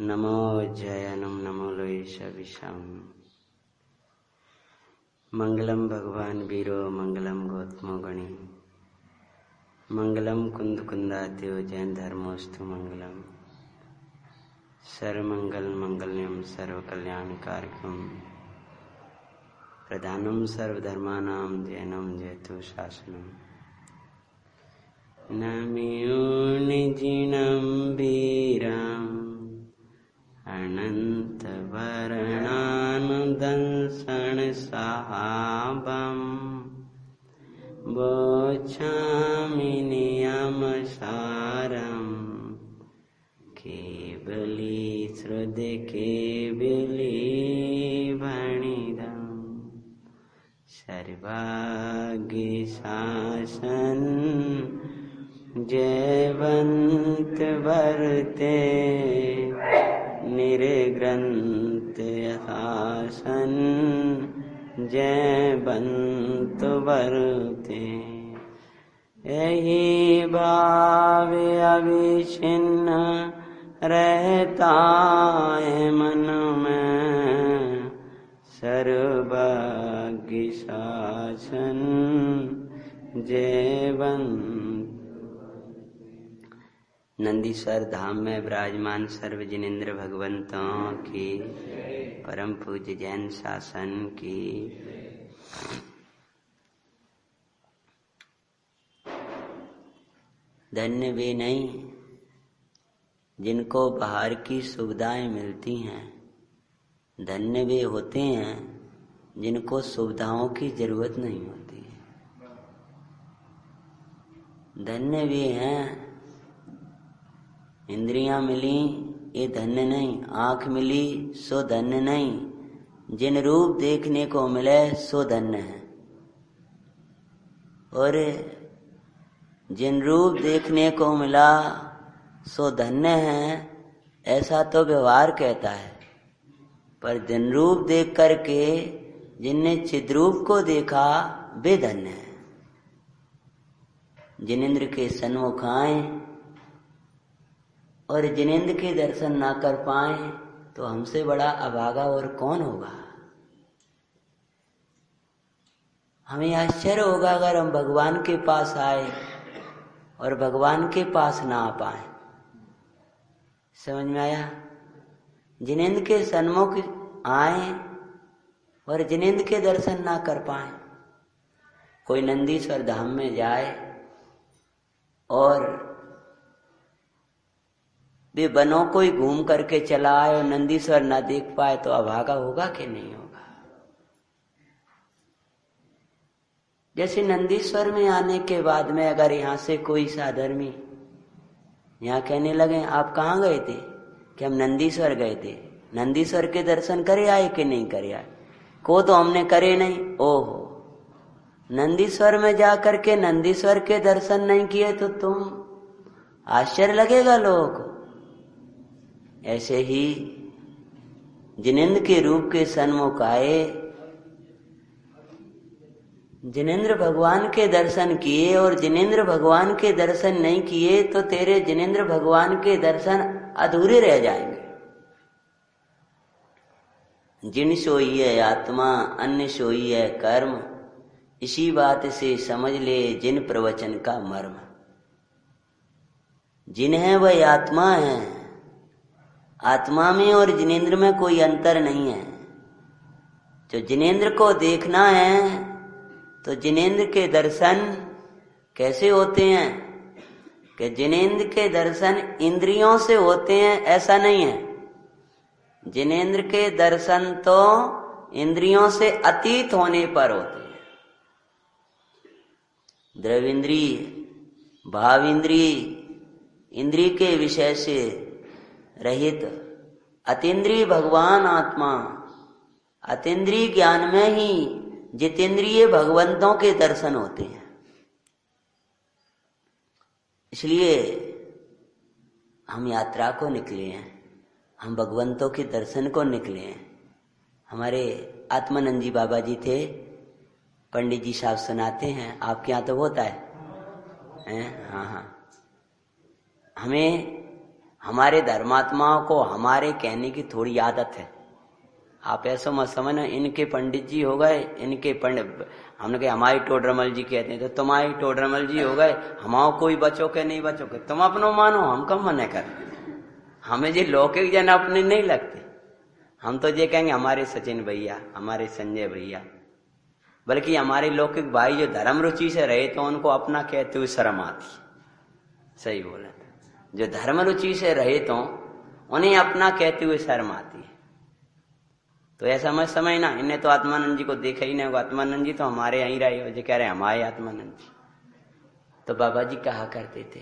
नमो जयनम नमो लोइशविषम मंगलम भगवान वीरो मंगलम गौतमो गणी मंगलम कुंदुकुंदातियो जैन धर्मोस्तु मंगलम सर्वमंगल मंगल्यम सर्वकल्याण कार्यक्रम प्रधानम सर्वधर्मानां जैनम जयतु शासनम नमो निजिनम वीराम अनंत वर्णानुदंसन साहाबम बोचामि नियम सारम केवली श्रुत केवली भणिदम सर्वाग्रे शासन जयवंत वर्ते निर्ग्रंथ शासन जयवंत वर्ते यही भाव अविछिन्न रहता है मन में सर्वभाग्य शासन जयवंत। नंदीश्वर धाम में विराजमान सर्व जिनेन्द्र भगवंतों की परम पूज्य जैन शासन की धन्य भी नहीं जिनको बाहर की सुविधाएं मिलती हैं, धन्य भी होते हैं जिनको सुविधाओं की जरूरत नहीं होती है, धन्य भी हैं इंद्रियां मिली ये धन्य नहीं, आंख मिली सो धन्य नहीं, जिन रूप देखने को मिले सो धन्य है, और जिन रूप देखने को मिला सो धन्य है ऐसा तो व्यवहार कहता है, पर जिन रूप देख करके जिनने चिद्रूप को देखा वे धन्य है। जिनेन्द्र के सन्मुख आए और जिनेन्द्र के दर्शन ना कर पाए तो हमसे बड़ा अभागा और कौन होगा। हमें आश्चर्य होगा अगर हम भगवान के पास आए और भगवान के पास ना आ पाए। समझ में आया? जिनेन्द्र के सन्मुख आए और जिनेन्द्र के दर्शन ना कर पाए। कोई नंदीश्वर धाम में जाए और वे वनों को ही घूम करके चला आए और नंदीश्वर ना देख पाए तो अभागा होगा कि नहीं होगा। जैसे नंदीश्वर में आने के बाद में अगर यहाँ से कोई साधर्मी यहाँ कहने लगे आप कहाँ गए थे कि हम नंदीश्वर गए थे, नंदीश्वर के दर्शन करे आए कि नहीं करे आए, को तो हमने करे नहीं, ओहो नंदीश्वर में जा करके नंदीश्वर के दर्शन नहीं किए तो तुम आश्चर्य लगेगा लोगों को। ऐसे ही जिनेन्द्र के रूप के सन्मुख आए, जिनेन्द्र भगवान के दर्शन किए, और जिनेन्द्र भगवान के दर्शन नहीं किए तो तेरे जिनेन्द्र भगवान के दर्शन अधूरे रह जाएंगे। जिन सोई है आत्मा अन्य सोई है कर्म, इसी बात से समझ ले जिन प्रवचन का मर्म। जिन है वह आत्मा है, आत्मा में और जिनेन्द्र में कोई अंतर नहीं है। जो जिनेन्द्र को देखना है तो जिनेन्द्र के दर्शन कैसे होते हैं कि जिनेन्द्र के दर्शन इंद्रियों से होते हैं ऐसा नहीं है, जिनेन्द्र के दर्शन तो इंद्रियों से अतीत होने पर होते हैं। द्रविंद्री, भाविंद्री, इंद्री के विषय से रहित अतीन्द्रिय भगवान आत्मा, अतीन्द्रिय ज्ञान में ही जितेंद्रिय भगवंतों के दर्शन होते हैं। इसलिए हम यात्रा को निकले हैं, हम भगवंतों के दर्शन को निकले हैं। हमारे आत्मानंद जी बाबा जी थे, पंडित जी साहब सुनाते हैं, आपके यहाँ तो होता है। हाँ, हमें हमारे धर्मात्माओं को हमारे कहने की थोड़ी आदत है। आप ऐसा मत समझना इनके पंडित जी हो गए, इनके पंडित हमने कहा हमारे टोडरमल जी कहते हैं तो तुम्हारे टोडरमल जी हो गए, हमाओ कोई बचो के नहीं बचो के, तुम अपनो मानो, हम कम मने कर, हमें ये लौकिक जन अपने नहीं लगते। हम तो ये कहेंगे हमारे सचिन भैया, हमारे संजय भैया, बल्कि हमारे लौकिक भाई जो धर्म रुचि से रहे तो उनको अपना कहते हुए शर्म आती। सही बोला, जो धर्म रुचि से रहे तो उन्हें अपना कहते हुए शर्म आती है। तो ऐसा मत समझना इन्हें तो आत्मानंद जी को देखा ही नहीं होगा, आत्मानंद जी तो हमारे यहीं रहे हो, जो कह रहे हैं हमारे आत्मानंद जी। तो बाबा जी कहा करते थे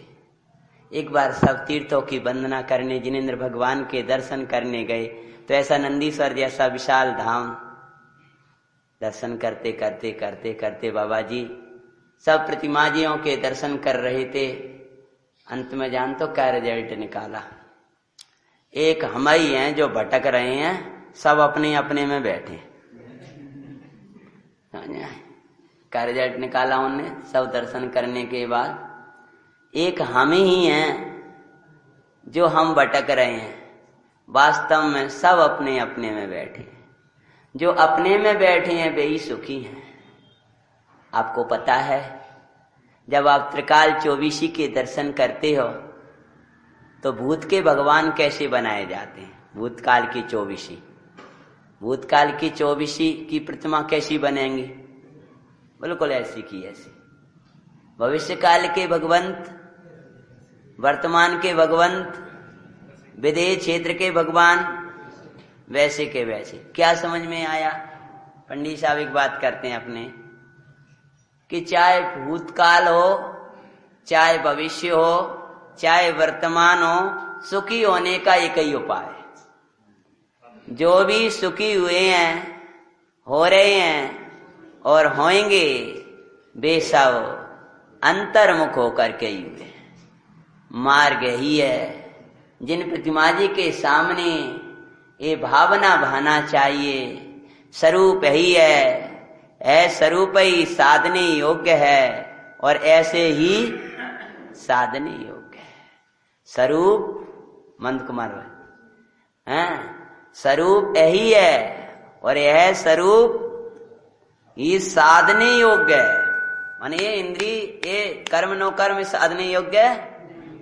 एक बार सब तीर्थों की वंदना करने जिनेंद्र भगवान के दर्शन करने गए तो ऐसा नंदीश्वर जैसा विशाल धाम दर्शन करते करते करते करते बाबा जी सब प्रतिमाजियों के दर्शन कर रहे थे। अंत में जान तो क्या रिजल्ट निकाला, एक हम ही हैं जो भटक रहे हैं, सब अपने अपने में बैठे। क्या रिजल्ट निकाला उनने, सब दर्शन करने के बाद एक हम ही हैं जो हम भटक रहे हैं, वास्तव में सब अपने अपने में बैठे। जो अपने में बैठे हैं वे ही सुखी हैं। आपको पता है जब आप त्रिकाल चौबीसी के दर्शन करते हो तो भूत के भगवान कैसे बनाए जाते हैं, भूतकाल की चौबीसी, भूतकाल की चौबीसी की प्रतिमा कैसी बनेंगी, बिल्कुल ऐसी की ऐसी। भविष्य काल के भगवंत, वर्तमान के भगवंत, विदेश क्षेत्र के भगवान, वैसे के वैसे। क्या समझ में आया? पंडित साहब एक बात करते हैं अपने कि चाहे भूतकाल हो, चाहे भविष्य हो, चाहे वर्तमान हो, सुखी होने का एक ही उपाय है। जो भी सुखी हुए हैं, हो रहे हैं और होंगे, वे सब अंतर्मुख होकर के ही हुए। मार्ग ही है, जिन प्रतिमा जी के सामने ये भावना बहाना चाहिए स्वरूप ही है, स्वरूप ही साधने योग्य है और ऐसे ही साधने योग्य है। स्वरूप मंद कुमार है, स्वरूप यही है और यह स्वरूप ही साधने योग्य है, माने ये इंद्री ये कर्म नो कर्म साधने योग्य है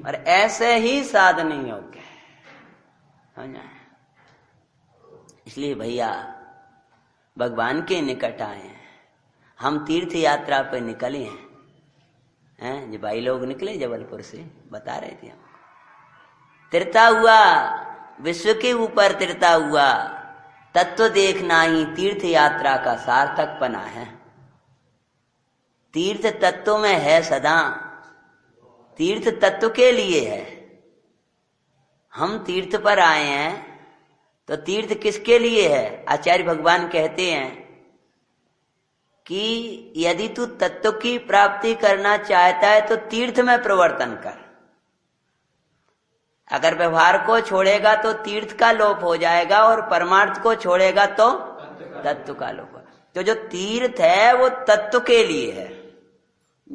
और ऐसे ही साधने योग्य है। इसलिए भैया भगवान के निकट आए हैं, हम तीर्थ यात्रा पर निकले हैं। जो भाई लोग निकले जबलपुर से बता रहे थे, हमको तिरता हुआ विश्व के ऊपर तिरता हुआ तत्व देखना ही तीर्थ यात्रा का सार्थक पना है। तीर्थ तत्व में है सदा, तीर्थ तत्व के लिए है। हम तीर्थ पर आए हैं तो तीर्थ किसके लिए है? आचार्य भगवान कहते हैं कि यदि तू तत्व की प्राप्ति करना चाहता है तो तीर्थ में प्रवर्तन कर। अगर व्यवहार को छोड़ेगा तो तीर्थ का लोप हो जाएगा और परमार्थ को छोड़ेगा तो तत्व का लोप। तो जो तीर्थ है वो तत्व के लिए है।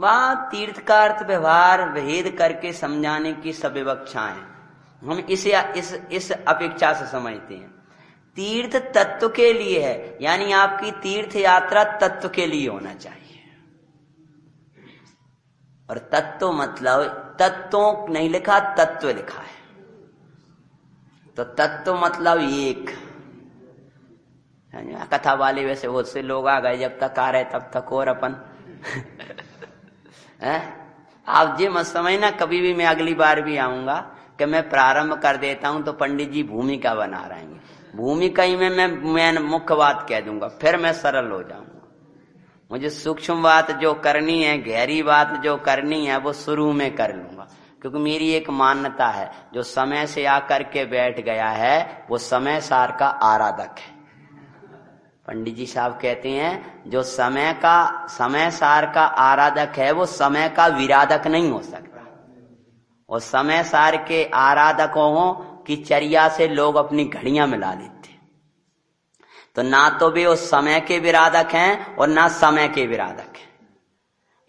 वहां तीर्थ का अर्थ व्यवहार भेद करके समझाने की सब व्याख्याएं हम इस अपेक्षा से समझते हैं। तीर्थ तत्व के लिए है, यानी आपकी तीर्थ यात्रा तत्व के लिए होना चाहिए। और तत्व मतलब तत्वों नहीं लिखा, तत्व लिखा है, तो तत्व मतलब एक। कथा वाले वैसे बहुत से लोग आ गए, जब तक आ रहे तब तक और अपन आप ये मत समझना कभी भी मैं अगली बार भी आऊंगा कि मैं प्रारंभ कर देता हूं तो पंडित जी भूमिका बना रहेंगे, भूमिका ही में मैं मुख्य बात कह दूंगा, फिर मैं सरल हो जाऊंगा। मुझे सूक्ष्म बात जो करनी है, गहरी बात जो करनी है, वो शुरू में कर लूंगा, क्योंकि मेरी एक मान्यता है जो समय से आकर के बैठ गया है वो समय सार का आराधक है। पंडित जी साहब कहते हैं जो समय सार का आराधक है वो समय का विराधक नहीं हो सकता। और समय सार के आराधकों की चर्या से लोग अपनी घड़ियां मिला लेते, तो ना तो वे उस समय के विराधक हैं और ना समय के विराधक हैं।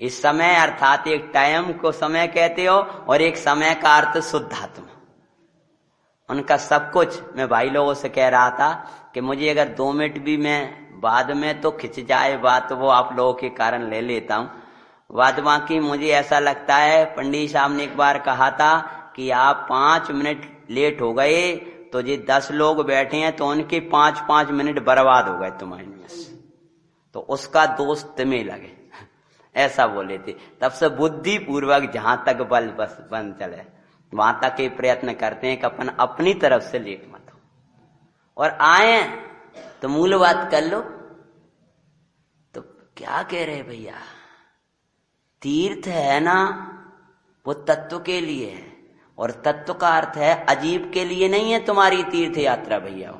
इस समय अर्थात एक टाइम को समय कहते हो और एक समय का अर्थ शुद्धात्मा, उनका सब कुछ। मैं भाई लोगों से कह रहा था कि मुझे अगर 2 मिनट भी मैं बाद में तो खिंच जाए बात, वो आप लोगों के कारण ले लेता हूँ। बाद बाकी मुझे ऐसा लगता है पंडित साहब ने एक बार कहा था कि आप 5 मिनट लेट हो गए तो ये 10 लोग बैठे हैं तो उनके 5-5 मिनट बर्बाद हो गए तुम्हारे में से, तो उसका दोष तुम्हें लगे, ऐसा बोले थे। तब से बुद्धि पूर्वक जहां तक बल बस बन चले वहां तक ये प्रयत्न करते हैं कि अपन अपनी तरफ से लेट मत हो, और आए तो मूल बात कर लो। तो क्या कह रहे भैया, तीर्थ है ना वो तत्व के लिए है, और तत्व का अर्थ है अजीब के लिए नहीं है तुम्हारी तीर्थ यात्रा भैया,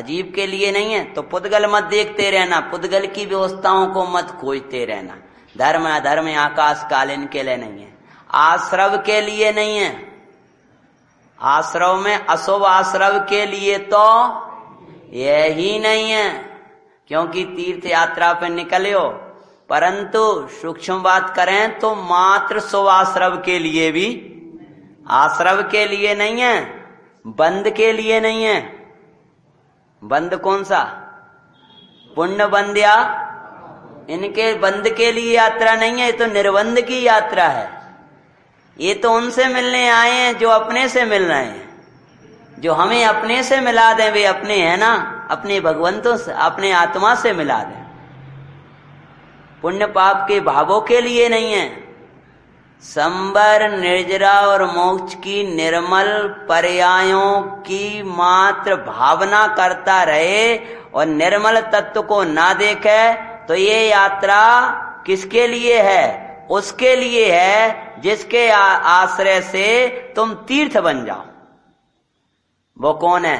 अजीब के लिए नहीं है। तो पुद्गल मत देखते रहना, पुद्गल की व्यवस्थाओं को मत खोजते रहना। धर्म अधर्म आकाश कालीन के लिए नहीं है, आश्रव के लिए नहीं है, आश्रव में अशुभ आश्रव के लिए तो यही नहीं है, क्योंकि तीर्थ यात्रा पर निकले हो। परंतु सूक्ष्म बात करें तो मात्र शुभ आश्रव के लिए भी, आश्रव के लिए नहीं है, बंद के लिए नहीं है। बंद कौन सा, पुण्य बंद या इनके बंद के लिए यात्रा नहीं है, ये तो निर्बंध की यात्रा है। ये तो उनसे मिलने आए हैं जो अपने से मिल रहे हैं, जो हमें अपने से मिला दें वे अपने हैं ना, अपने भगवंतों से, अपने आत्मा से मिला दें। पुण्य पाप के भावों के लिए नहीं है। संबर निर्जरा और मोक्ष की निर्मल पर्यायों की मात्र भावना करता रहे और निर्मल तत्व को ना देखे तो ये यात्रा किसके लिए है, उसके लिए है जिसके आश्रय से तुम तीर्थ बन जाओ। वो कौन है,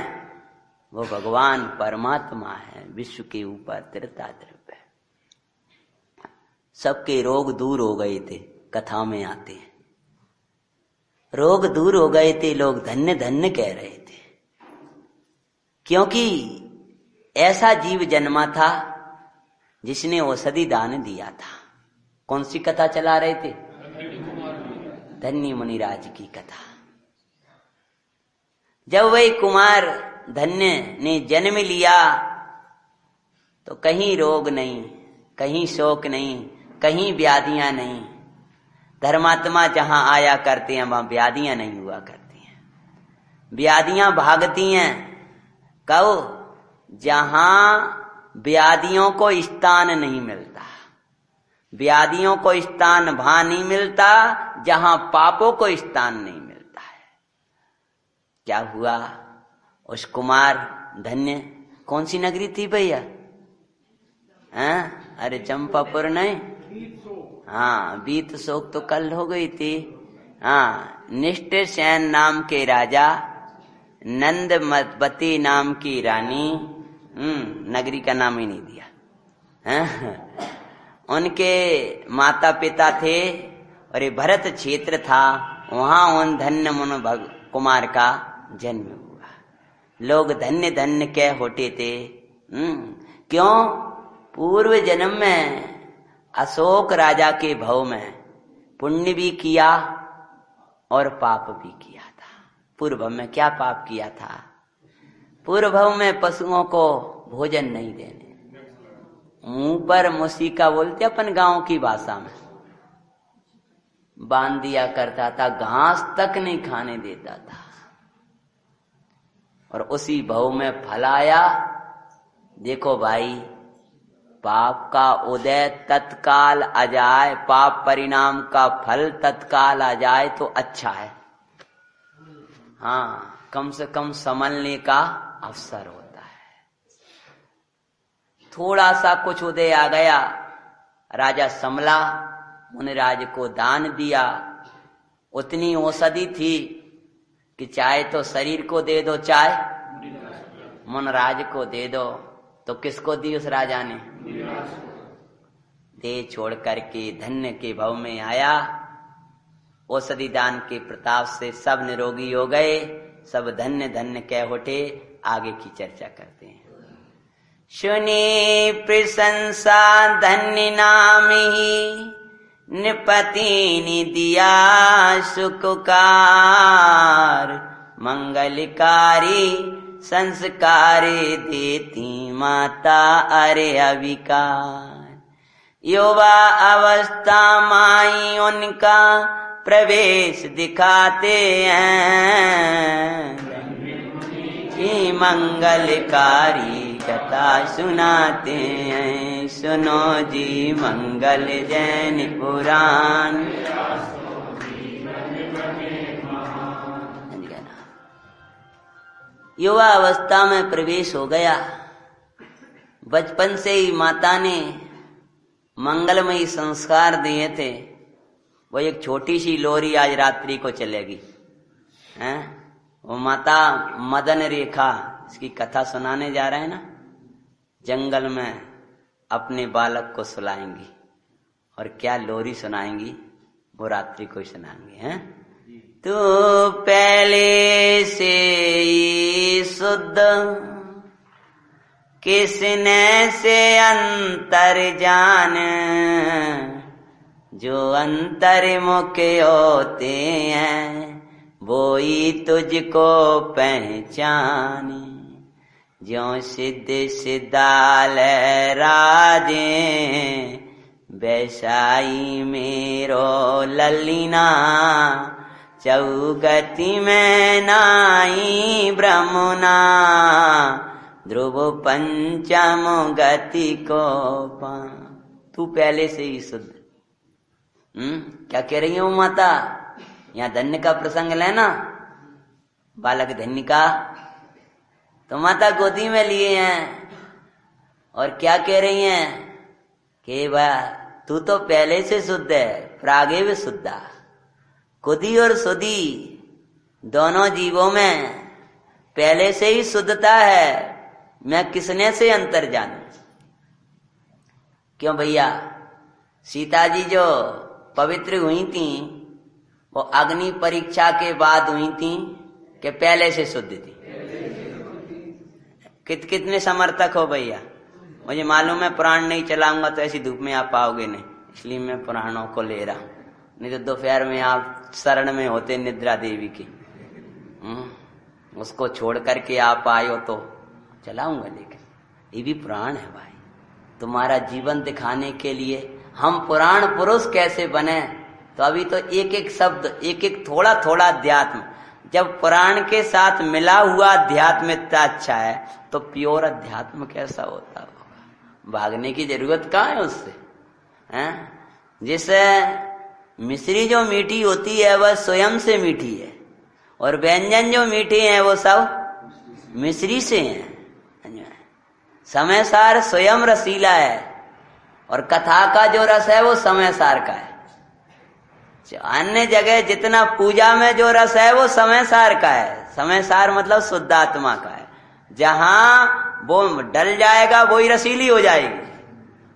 वो भगवान परमात्मा है, विश्व के ऊपर त्रिताद्रिप है। सबके रोग दूर हो गए थे, कथा में आते हैं, रोग दूर हो गए थे, लोग धन्य धन्य कह रहे थे, क्योंकि ऐसा जीव जन्मा था जिसने औषधि दान दिया था। कौन सी कथा चला रहे थे, धन्य मुनिराज की कथा। जब वही कुमार धन्य ने जन्म लिया तो कहीं रोग नहीं, कहीं शोक नहीं, कहीं व्याधियां नहीं। धर्मात्मा जहां आया करते हैं वहां व्याधियां नहीं हुआ करती हैं, व्याधियां भागती हैं। कहो जहां व्याधियों को स्थान नहीं मिलता, व्याधियों को स्थान वहां नहीं मिलता जहां पापों को स्थान नहीं मिलता है। क्या हुआ उस कुमार धन्य, कौन सी नगरी थी भैया, अरे चंपापुर नहीं, हाँ बीत शोक तो कल हो गई थी। हाँ, निष्ठ सेन नाम के राजा, नंद मतबती नाम की रानी, नगरी का नाम ही नहीं दिया, हाँ? उनके माता पिता थे और ये भरत क्षेत्र था, वहां उन धन्य मुन कुमार का जन्म हुआ। लोग धन्य धन्य कह होते थे, क्यों, पूर्व जन्म में अशोक राजा के भव में पुण्य भी किया और पाप भी किया था। पूर्व में क्या पाप किया था, पूर्व में पशुओं को भोजन नहीं देने, मुंह पर मुसीका बोलते अपन गांव की भाषा में, बांध दिया करता था, घास तक नहीं खाने देता था। और उसी भव में फलाया। देखो भाई, पाप का उदय तत्काल आ जाए, पाप परिणाम का फल तत्काल आ जाए तो अच्छा है, हाँ कम से कम संभलने का अवसर होता है। थोड़ा सा कुछ उदय आ गया, राजा संभला, मुनिराज को दान दिया, उतनी औषधि थी कि चाहे तो शरीर को दे दो चाहे मुनिराज को दे दो। तो किसको दी उस राजा ने, देह छोड़ करके धन्य के भव में आया। औषधि दान के प्रताप से सब निरोगी हो गए, सब धन्य धन्य कह होटे। आगे की चर्चा करते हैं। सुनी प्रशंसा धन्य नाम ही, निपति नि दिया सुखकार, मंगलकारी संस्कारी देती माता अरे अविकार। युवा अवस्था माई उनका प्रवेश दिखाते हैं, मंगलकारी कथा सुनाते हैं। सुनो जी मंगल जैन पुराण। युवा अवस्था में प्रवेश हो गया। बचपन से ही माता ने मंगलमयी संस्कार दिए थे। वो एक छोटी सी लोरी आज रात्रि को चलेगी है। वो माता मदन रेखा, इसकी कथा सुनाने जा रहे हैं ना, जंगल में अपने बालक को सुलाएंगी और क्या लोरी सुनाएंगी, वो रात्रि को ही सुनाएंगी हैं। तू पहले से ही शुद्ध, किसने से अंतर जान, जो अंतर्मुख होते हैं वो ही तुझको पहचाने। ज्यों सिद्ध सिद्धालय राजे, वैसाई मेरो ललिना, चौगति में नाई ब्रह्मना, ध्रुव पंचम गति को पा। तू पहले से ही शुद्ध। क्या कह रही हूँ माता? यहाँ धन्य का प्रसंग लेना, बालक धन्य का तो माता गोदी में लिए हैं और क्या कह रही हैं कि भाई तू तो पहले से शुद्ध है। प्रागे व शुद्धा, कुदी और सुदी दोनों जीवों में पहले से ही शुद्धता है। मैं किसने से अंतर जानूं? क्यों भैया, सीता जी जो पवित्र हुई थी वो अग्नि परीक्षा के बाद हुई थी कि पहले से शुद्ध थी? कितने समर्थक हो भैया। मुझे मालूम है पुराण नहीं चलाऊंगा तो ऐसी धूप में आप पाओगे नहीं, इसलिए मैं पुराणों को ले रहा हूँ, नहीं तो दोपहर में आप शरण में होते निद्रा देवी की, उसको छोड़ करके आप आए हो तो चलाऊंगा। लेकिन ये भी पुराण है भाई, तुम्हारा जीवन दिखाने के लिए। हम पुराण पुरुष कैसे बने? तो अभी तो एक एक शब्द, एक एक थोड़ा थोड़ा अध्यात्म। जब पुराण के साथ मिला हुआ अध्यात्म इतना अच्छा है तो प्योर अध्यात्म कैसा होता होगा? भागने की जरूरत कहाँ है उससे हैं? जैसे मिश्री जो मीठी होती है वह स्वयं से मीठी है, और व्यंजन जो मीठे हैं वो सब मिश्री से हैं। समय सार स्वयं रसीला है और कथा का जो रस है वो समय सार का है। अन्य जगह जितना पूजा में जो रस है वो समय सार का है। समय सार मतलब शुद्धात्मा का है। जहां वो डल जाएगा वही रसीली हो जाएगी,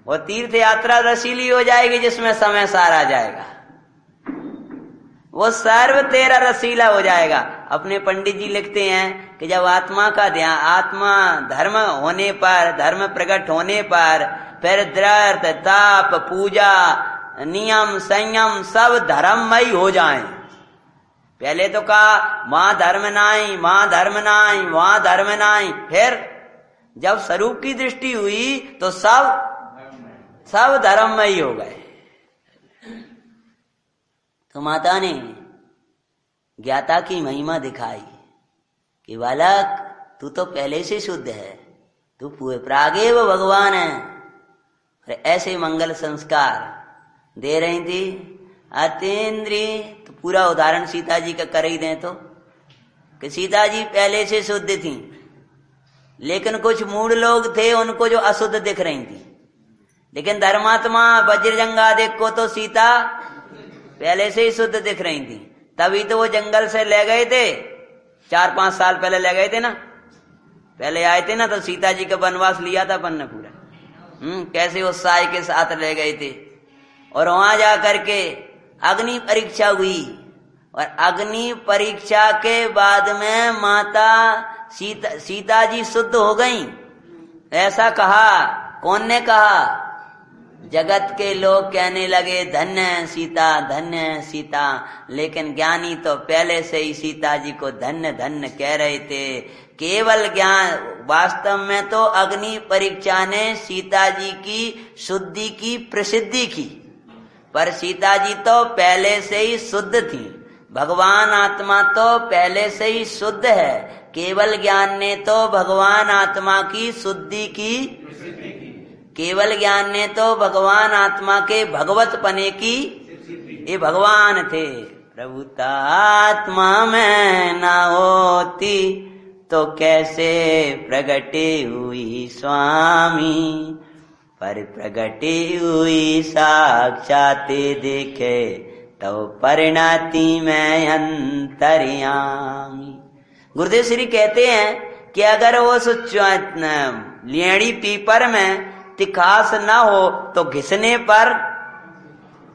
और तीर्थ यात्रा रसीली हो जाएगी जिसमें समय सार आ जाएगा, वो सर्व तेरा रसीला हो जाएगा। अपने पंडित जी लिखते हैं कि जब आत्मा का ध्यान, आत्मा धर्म होने पर, धर्म प्रकट होने पर फिर द्रर्थ ताप पूजा नियम संयम सब धर्ममय हो जाएं। पहले तो कहा वहां धर्म नाई, वहां धर्म नाई, वहां धर्म नाई, फिर जब स्वरूप की दृष्टि हुई तो सब धर्ममय हो गए। तो माता ने ज्ञाता की महिमा दिखाई कि बालक तू तो पहले से शुद्ध है, तू पूरे प्रागेव भगवान है। और ऐसे मंगल संस्कार दे रही थी अतीन्द्रिय। तो पूरा उदाहरण सीता जी का कर ही दें तो कि सीता जी पहले से शुद्ध थी, लेकिन कुछ मूढ़ लोग थे उनको जो अशुद्ध दिख रही थी। लेकिन धर्मात्मा वज्रजंगा देखो तो सीता पहले से ही शुद्ध दिख रही थी, तभी तो वो जंगल से ले गए थे। 4-5 साल पहले ले गए थे ना, पहले आए थे ना, तो सीता जी का वनवास लिया था अपन ने पूरा। कैसे उत्साह के साथ ले गए थे, और वहां जा करके अग्नि परीक्षा हुई, और अग्नि परीक्षा के बाद में माता सीता जी शुद्ध हो गईं। ऐसा कहा, कौन ने कहा? जगत के लोग कहने लगे धन्य है सीता, धन्य है सीता, लेकिन ज्ञानी तो पहले से ही सीता जी को धन्य धन्य कह रहे थे। केवल ज्ञान वास्तव में तो अग्नि परीक्षा ने सीता जी की शुद्धि की प्रसिद्धि की, पर सीता जी तो पहले से ही शुद्ध थी। भगवान आत्मा तो पहले से ही शुद्ध है, केवल ज्ञान ने तो भगवान आत्मा की शुद्धि की, केवल ज्ञान ने तो भगवान आत्मा के भगवत पने की, ये भगवान थे। प्रभुता आत्मा में ना होती तो कैसे प्रगटे हुई स्वामी, पर प्रगटे हुई साक्षात देखे तो परिणाति में अंतर्यामी। गुरुदेव श्री कहते हैं कि अगर वो लेडी पीपर में तिखास ना हो तो घिसने पर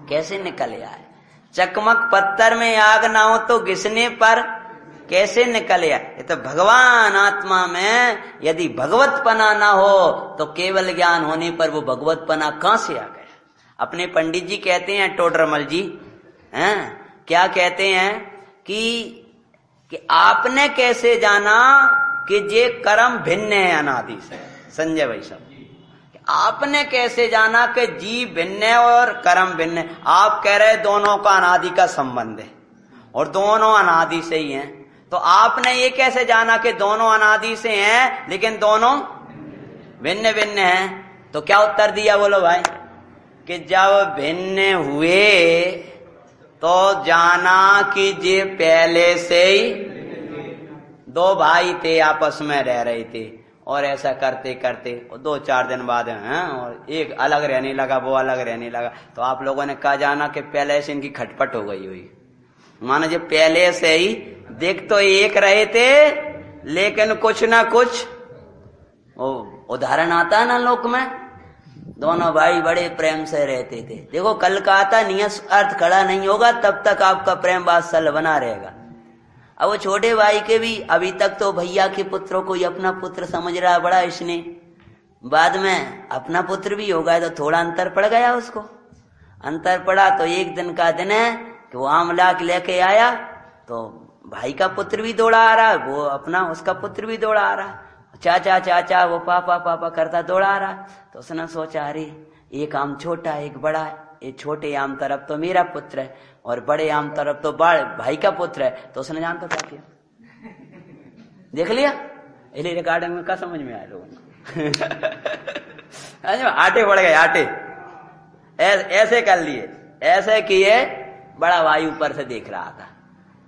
कैसे निकल आए, चकमक पत्थर में आग ना हो तो घिसने पर कैसे निकल आए। ये तो भगवान आत्मा में यदि भगवत पना ना हो तो केवल ज्ञान होने पर वो भगवत पना कहां से आ गया। अपने पंडित जी कहते हैं, टोडरमल जी हैं, क्या कहते हैं कि आपने कैसे जाना कि ये कर्म भिन्न है अनादि से। संजय भाई साहब, आपने कैसे जाना कि जीव भिन्न है और कर्म भिन्न है। आप कह रहे दोनों का अनादि का संबंध है और दोनों अनादि से ही हैं, तो आपने ये कैसे जाना कि दोनों अनादि से हैं लेकिन दोनों भिन्न भिन्न हैं। तो क्या उत्तर दिया बोलो भाई, कि जब भिन्न हुए तो जाना कि जी पहले से ही दो भाई थे, आपस में रह रहे थे और ऐसा करते करते दो चार दिन बाद हैं और एक अलग रहने लगा, वो अलग रहने लगा। तो आप लोगों ने कहा जाना कि पहले से इनकी खटपट हो गई हुई, मानो जो पहले से ही देख तो एक रहे थे लेकिन कुछ ना कुछ। उदाहरण आता है ना लोक में, दोनों भाई बड़े प्रेम से रहते थे। देखो कल का आता नियत अर्थ खड़ा नहीं होगा तब तक आपका प्रेम वात्सल्य बना रहेगा। अब वो छोटे भाई के भी अभी तक तो भैया के पुत्रों को ही अपना पुत्र समझ रहा बड़ा इसने, बाद में अपना पुत्र भी होगा तो थोड़ा अंतर पड़ गया उसको। अंतर पड़ा तो एक दिन का दिन है कि वो आमला लेके आया तो भाई का पुत्र भी दौड़ा आ रहा, वो अपना उसका पुत्र भी दौड़ा आ रहा, चाचा चाचा वो पापा पापा करता दौड़ा आ रहा। तो उसने सोचा अरे एक आम छोटा एक बड़ा है, ये छोटे आम तरफ तो मेरा पुत्र है और बड़े आम तरफ तो भाई का पुत्र है। तो उसने जानता क्या किया, देख लिया इले रिकॉर्डिंग में, क्या समझ में आया लोगों को आटे पड़ गए आटे, ऐसे कर लिए, ऐसे किए। बड़ा भाई ऊपर से देख रहा था।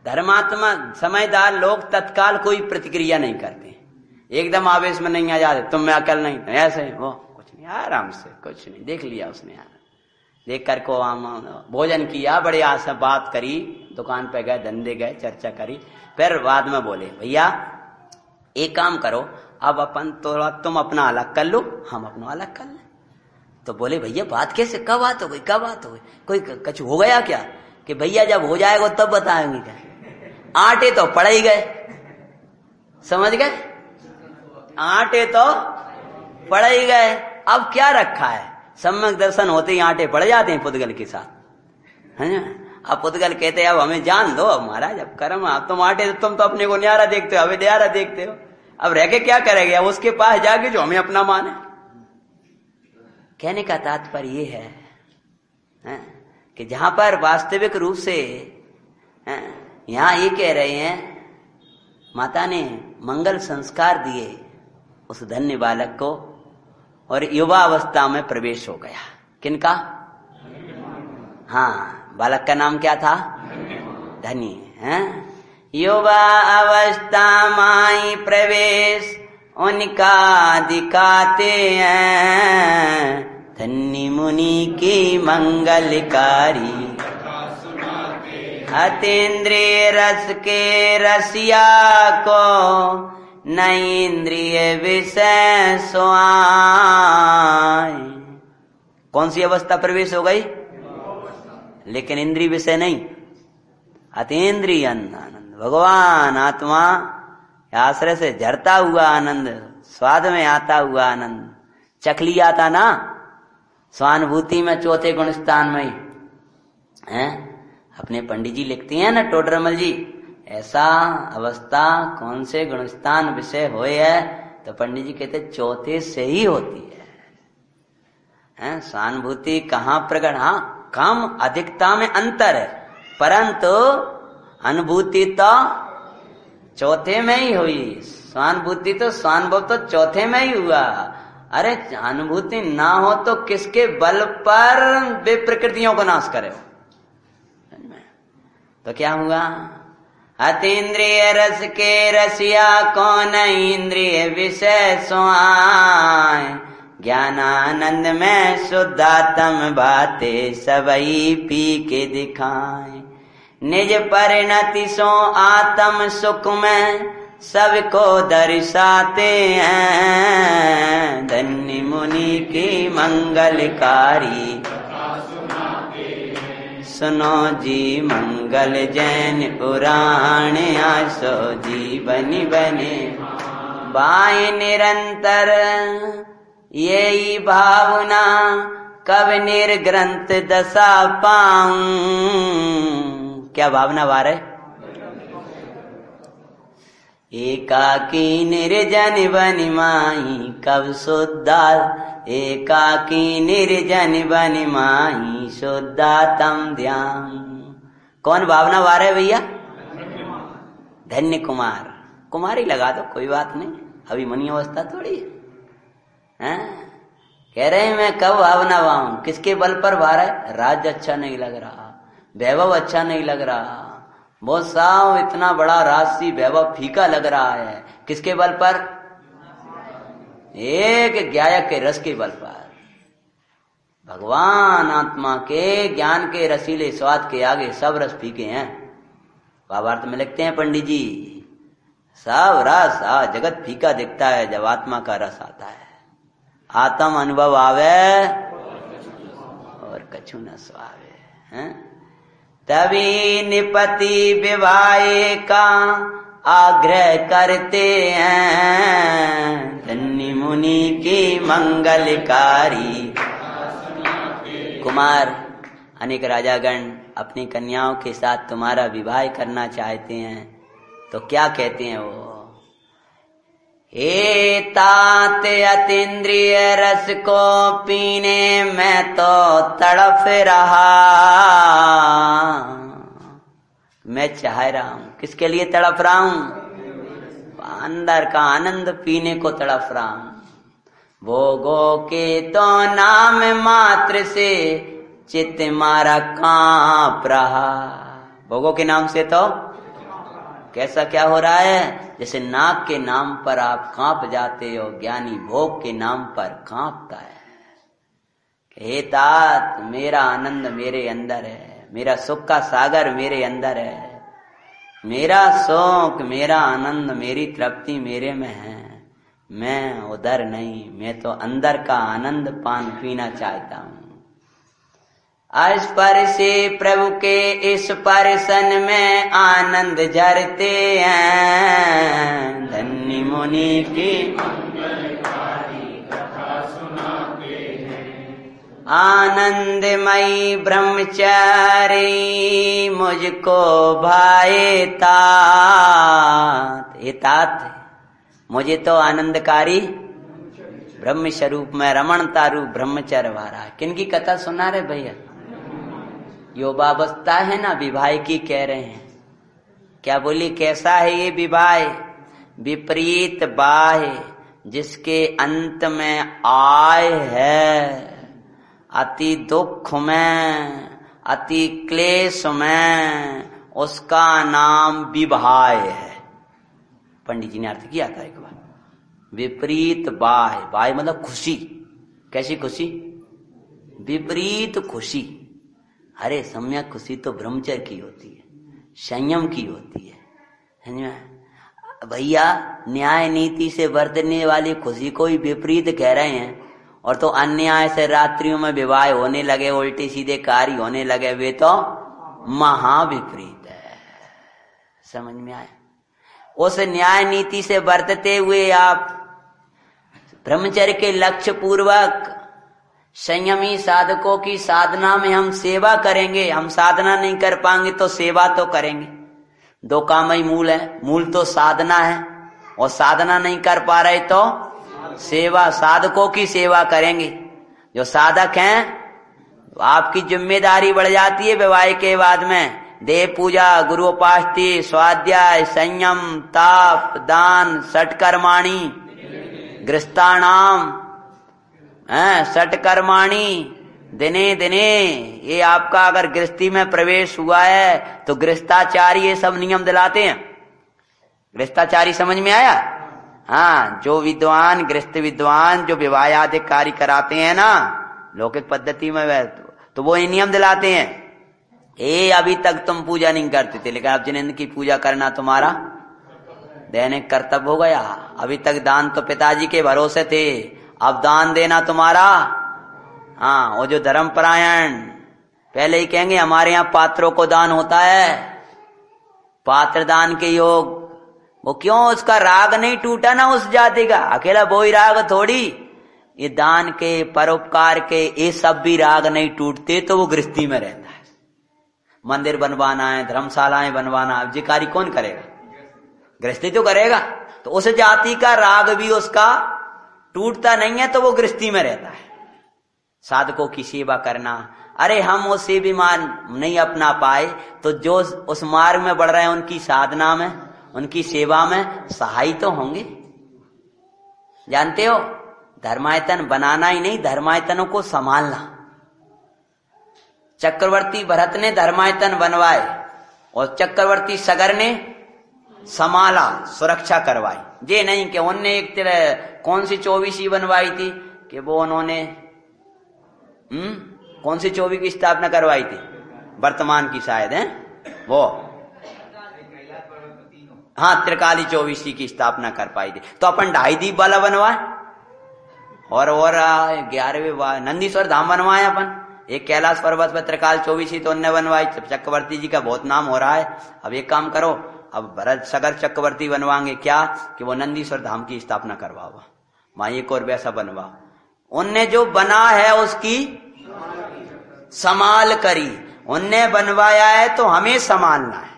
धर्मात्मा समझदार लोग तत्काल कोई प्रतिक्रिया नहीं करते, एकदम आवेश में नहीं आ जाते, तुम में अकल नहीं, ऐसे वो कुछ नहीं, आराम से कुछ नहीं देख लिया उसने। देख कर को भोजन किया, बड़े आज से बात करी, दुकान पे गए, धंधे गए, चर्चा करी, फिर बाद में बोले भैया एक काम करो अब अपन थोड़ा तुम अपना अलग कर लो हम अपना अलग कर लें। तो बोले भैया बात कैसे, कब बात हो गई, कब बात हो गई, कोई कुछ हो गया क्या। कि भैया जब हो जाएगा तब बताएंगे क्या, आटे तो पड़ ही गए, समझ गए, आटे तो पड़ ही गए, अब क्या रखा है। सम्यक दर्शन होते ही आटे पड़ जाते हैं पुद्गल के साथ, है ना। अब पुद्गल कहते हैं अब हमें जान दो, अब महाराज अब कर्म, अब तुम आटे, तुम तो अपने को न्यारा देखते हो, हमें न्यारा देखते हो, अब रह के क्या करेंगे, अब उसके पास जाके जो हमें अपना माने। कहने का तात्पर्य ये है कि जहां पर वास्तविक रूप से यहाँ ये कह रहे हैं माता ने मंगल संस्कार दिए उस धन्य बालक को और युवा अवस्था में प्रवेश हो गया। किनका, हाँ, बालक का नाम क्या था, धनी है। युवा अवस्था माई प्रवेश उनका दिखाते हैं, धन्य मुनि की मंगलकारी, अतीन्द्रिय रस के रसिया को नई इंद्रिय विषय सोआय। कौन सी अवस्था प्रवेश हो गई, लेकिन इंद्रिय विषय नहीं, अतीन्द्रिय आनंद, भगवान आत्मा आश्रय से झरता हुआ आनंद, स्वाद में आता हुआ आनंद। चख लिया था ना स्वानुभूति में चौथे गुण स्थान में है। अपने पंडित जी लिखते हैं ना टोडरमल जी, ऐसा अवस्था कौन से गुण स्थान विषय होए है, तो पंडित जी कहते चौथे से ही होती है। स्वानुभूति कहाँ प्रकट, हाँ कम अधिकता में अंतर है, परंतु अनुभूति तो चौथे में ही हुई। स्वानुभूति तो स्वानुभव तो चौथे में ही हुआ। अरे अनुभूति ना हो तो किसके बल पर वे प्रकृतियों को नाश करे, तो क्या हुआ? अतीन्द्रिय रस के रसिया कौन इंद्रिय विषय सोआय, ज्ञानानंद में शुद्धात्म बातें सबई पी के दिखाए, निज परिणति सो आत्म सुख में सबको दर्शाते हैं, धन्य मुनि की मंगलकारी सुनो जी मंगल जैन पुराण आसो जीवनी बने बाय निरंतर यही भावना, कब निर्ग्रंथ दशा पाऊं। क्या भावना वार है? एकाकी निर्जन बनि माही कब शुद्धा, एकाकी निर्जन बनि माही शुद्धा तम ध्यान। कौन भावना वार है भैया? धन्य कुमार, कुमारी लगा दो कोई बात नहीं, अभी मनी अवस्था थोड़ी है। कह रहे हैं मैं कब भावना वाऊं, किसके बल पर भार है? राज्य अच्छा नहीं लग रहा, वैभव अच्छा नहीं लग रहा, बहुत साव इतना बड़ा राशि वैभव फीका लग रहा है, किसके बल पर? एक गायक के रस के बल पर। भगवान आत्मा के ज्ञान के रसीले स्वाद के आगे सब रस फीके हैं। भावार्थ में लिखते हैं पंडित जी, सब रस जगत फीका दिखता है जब आत्मा का रस आता है। आत्म अनुभव आवे और कछु न स्वावे है, तभी निपति विवाहे का आग्रह करते हैं, धन्य मुनि की मंगलकारी। कुमार अनेक राजागण अपनी कन्याओं के साथ तुम्हारा विवाह करना चाहते हैं, तो क्या कहते हैं वो? एतात अतीन्द्रिय रस को पीने में तो तड़फ रहा, मैं चाह रहा हूं, किसके लिए तड़फ रहा हूं? अंदर का आनंद पीने को तड़फ रहा हूं। भोगों के तो नाम मात्र से चित्त मारा कांप रहा, भोगों के नाम से तो कैसा क्या हो रहा है? जैसे नाक के नाम पर आप कांप जाते हो, ज्ञानी भोग के नाम पर कांपता है। हे तात, मेरा आनंद मेरे अंदर है, मेरा सुख का सागर मेरे अंदर है, मेरा शौक मेरा आनंद मेरी तृप्ति मेरे में है, मैं उधर नहीं, मैं तो अंदर का आनंद पान पीना चाहता हूँ। स्पर्शे प्रभु के स्पर्शन में आनंद झरते हैं, धन्य मुनि की आनंदमयी ब्रह्मचारी मुझको भाए तात। हे तात, मुझे तो आनंदकारी ब्रह्म स्वरूप में रमणता रूप ब्रह्मचर्य वाला। किनकी कथा सुना रहे भैया? योगावस्था है ना, विवाह की कह रहे हैं। क्या बोली? कैसा है ये विवाह? विपरीत बाह जिसके अंत में आय है, अति दुख में अति क्लेश में उसका नाम विवाह है। पंडित जी ने अर्थ किया था एक बार, विपरीत बाह, बाह मतलब खुशी। कैसी खुशी? विपरीत खुशी। अरे सम्यक खुशी तो ब्रह्मचर्य की होती है, संयम की होती है। भैया न्याय नीति से बरतने वाली खुशी को ही विपरीत कह रहे हैं, और तो अन्याय से रात्रियों में विवाह होने लगे, उल्टे सीधे कार्य होने लगे, वे तो महाविपरीत है। समझ में आया? उस न्याय नीति से बरतते हुए आप ब्रह्मचर्य के लक्ष्य पूर्वक संयमी साधकों की साधना में हम सेवा करेंगे। हम साधना नहीं कर पाएंगे तो सेवा तो करेंगे। दो काम ही मूल है, मूल तो साधना है, और साधना नहीं कर पा रहे तो सेवा, साधकों की सेवा करेंगे। जो साधक हैं आपकी जिम्मेदारी बढ़ जाती है विवाह के बाद में। देव पूजा, गुरु उपासना, स्वाध्याय, संयम, ताप, दान, षटकर्माणी, गृहस्थानाम, षटकर्माणी, दिने दिने। ये आपका अगर गृहस्थी में प्रवेश हुआ है तो गृहस्थाचारी ये सब नियम दिलाते हैं। गृहस्थाचारी समझ में आया? हाँ, जो विद्वान, गृहस्थ विद्वान जो विवाह आदि कार्य कराते हैं ना लौकिक पद्धति में, वह तो वो ये नियम दिलाते हैं। ए अभी तक तुम पूजा नहीं करते थे, लेकिन अब जिनेंद्र की पूजा करना तुम्हारा दैनिक कर्तव्य हो गया। अभी तक दान तो पिताजी के भरोसे थे, अब दान देना तुम्हारा। हाँ, वो जो धर्म परायण पहले ही कहेंगे हमारे यहाँ पात्रों को दान होता है, पात्र दान के योग। वो क्यों? उसका राग नहीं टूटा ना उस जाति का, अकेला वो ही राग थोड़ी। ये दान के, परोपकार के, ये सब भी राग नहीं टूटते तो वो गृहस्थी में रहता है। मंदिर बनवाना है, धर्मशालाएं बनवाना है, ये कार्य कौन करेगा? गृहस्थी तो करेगा। तो उस जाति का राग भी उसका टूटता नहीं है तो वो गृहस्थी में रहता है। साधकों की सेवा करना, अरे हम वो सेवामान नहीं अपना पाए तो जो उस मार्ग में बढ़ रहे हैं उनकी साधना में, उनकी सेवा में सहायता तो होंगे। जानते हो, धर्मायतन बनाना ही नहीं, धर्मायतनों को संभालना। चक्रवर्ती भरत ने धर्मायतन बनवाए और चक्रवर्ती सगर ने संभाला, सुरक्षा करवाई। ये नहीं कि उनने एक तरह कौन सी चौबीसी बनवाई थी कि वो उन्होंने कौन सी चौबी की स्थापना करवाई थी, वर्तमान की शायद है वो, हाँ, त्रिकाली चौबीसी की स्थापना कर पाई थी। तो अपन ढाई दीप वाला बनवाए और 11वें नंदीश्वर धाम बनवाए अपन, एक कैलाश पर्वत पर त्रिकाल चौबीसी तो उनने बनवाई। चक्रवर्ती जी का बहुत नाम हो रहा है। अब एक काम करो, अब भरत सगर चक्रवर्ती बनवाएंगे क्या कि वो नंदीश्वर धाम की स्थापना करवाओ, माँ एक और वैसा बनवाओ। उनने जो बना है उसकी संभाल करी, उनने बनवाया है तो हमें संभालना है।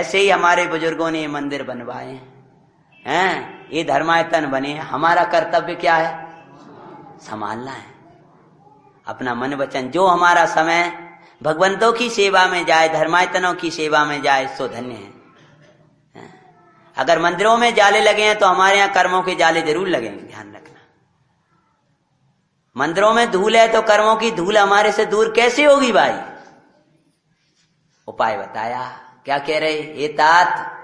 ऐसे ही हमारे बुजुर्गों ने मंदिर बनवाए हैं, ये धर्मायतन बने, हमारा कर्तव्य क्या है? संभालना है अपना मन वचन। जो हमारा समय भगवंतों की सेवा में जाए, धर्मायतनों की सेवा में जाए, सो धन्य है। अगर मंदिरों में जाले लगे हैं तो हमारे यहाँ कर्मों के जाले जरूर लगेंगे, ध्यान रखना। मंदिरों में धूल है तो कर्मों की धूल हमारे से दूर कैसे होगी भाई? उपाय बताया, क्या कह रहे ये तात?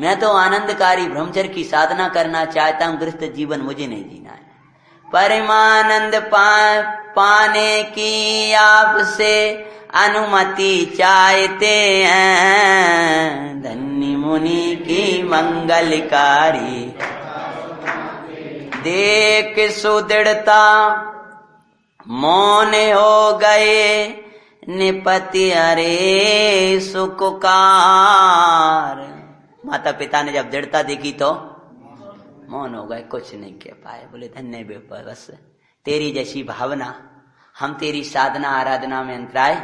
मैं तो आनंदकारी ब्रह्मचर्य की साधना करना चाहता हूं, गृहस्थ जीवन मुझे नहीं जीना है। परमानंद पाने की आपसे अनुमति चाहते हैं, धन्य मुनि की मंगलकारी देख सुदृढ़ता। मौन हो गए निपति अरे सुकुकार। माता पिता ने जब दृढ़ता देखी तो मौन हो गए, कुछ नहीं कह पाए। बोले धन्य बेपा, बस तेरी जैसी भावना, हम तेरी साधना आराधना में अंतराय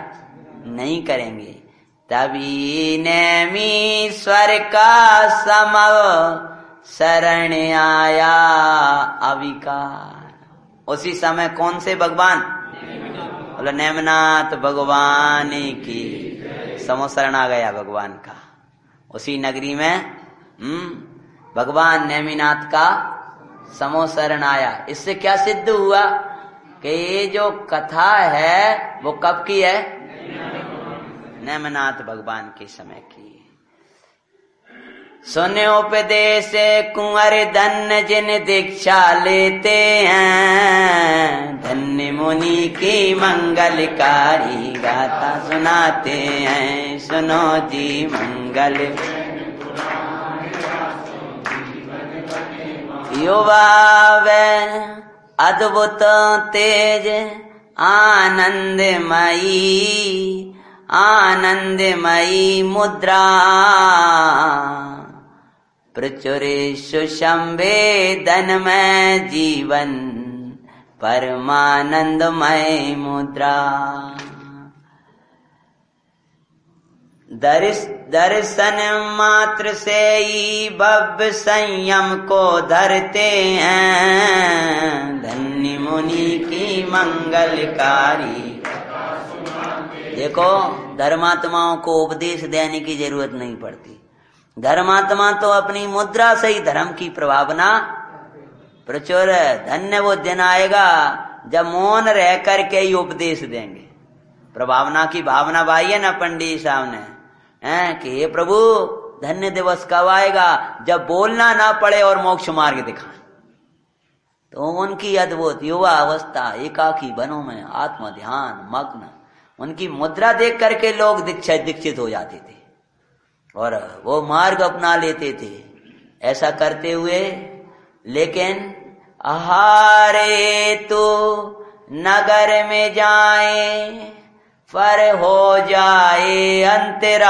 नहीं करेंगे। तभी नेमीश्वर का समव शरण आया अविकार। उसी समय कौन से भगवान? बोले नेमनाथ भगवान की समो शरण आ गया भगवान का। उसी नगरी में भगवान नेमिनाथ का समो शरण आया। इससे क्या सिद्ध हुआ कि ये जो कथा है वो कब की है? नेमिनाथ भगवान के समय की। सुने उपदेश कुंवर धन्य जिन दीक्षा लेते हैं, धन्य मुनि की मंगलकारी गाथा सुनाते हैं। सुनो जी मंगल युवा वे अद्भुत तेज आनंदमयी मुद्रा। प्रचुर सुसंवेदनमय जीवन परमानंदमय मुद्रा। दर्शन मात्र से ही भव्य संयम को धरते हैं, धन्य मुनि की मंगलकारी। देखो, धर्मात्माओं को उपदेश देने की जरूरत नहीं पड़ती, धर्मात्मा तो अपनी मुद्रा से ही धर्म की प्रभावना प्रचुर है। धन्य वो दिन आएगा जब मौन रह करके ही उपदेश देंगे। प्रभावना की भावना भाई है ना पंडित साहब ने है कि हे प्रभु, धन्य दिवस कब आएगा जब बोलना ना पड़े और मोक्ष मार्ग दिखाए। तो उनकी अद्भुत युवा अवस्था, एकाकी वनों में आत्म ध्यान मग्न, उनकी मुद्रा देख करके लोग दीक्षित हो जाते थे और वो मार्ग अपना लेते थे। ऐसा करते हुए लेकिन आहारे तो नगर में जाए पर हो जाए अंतराय।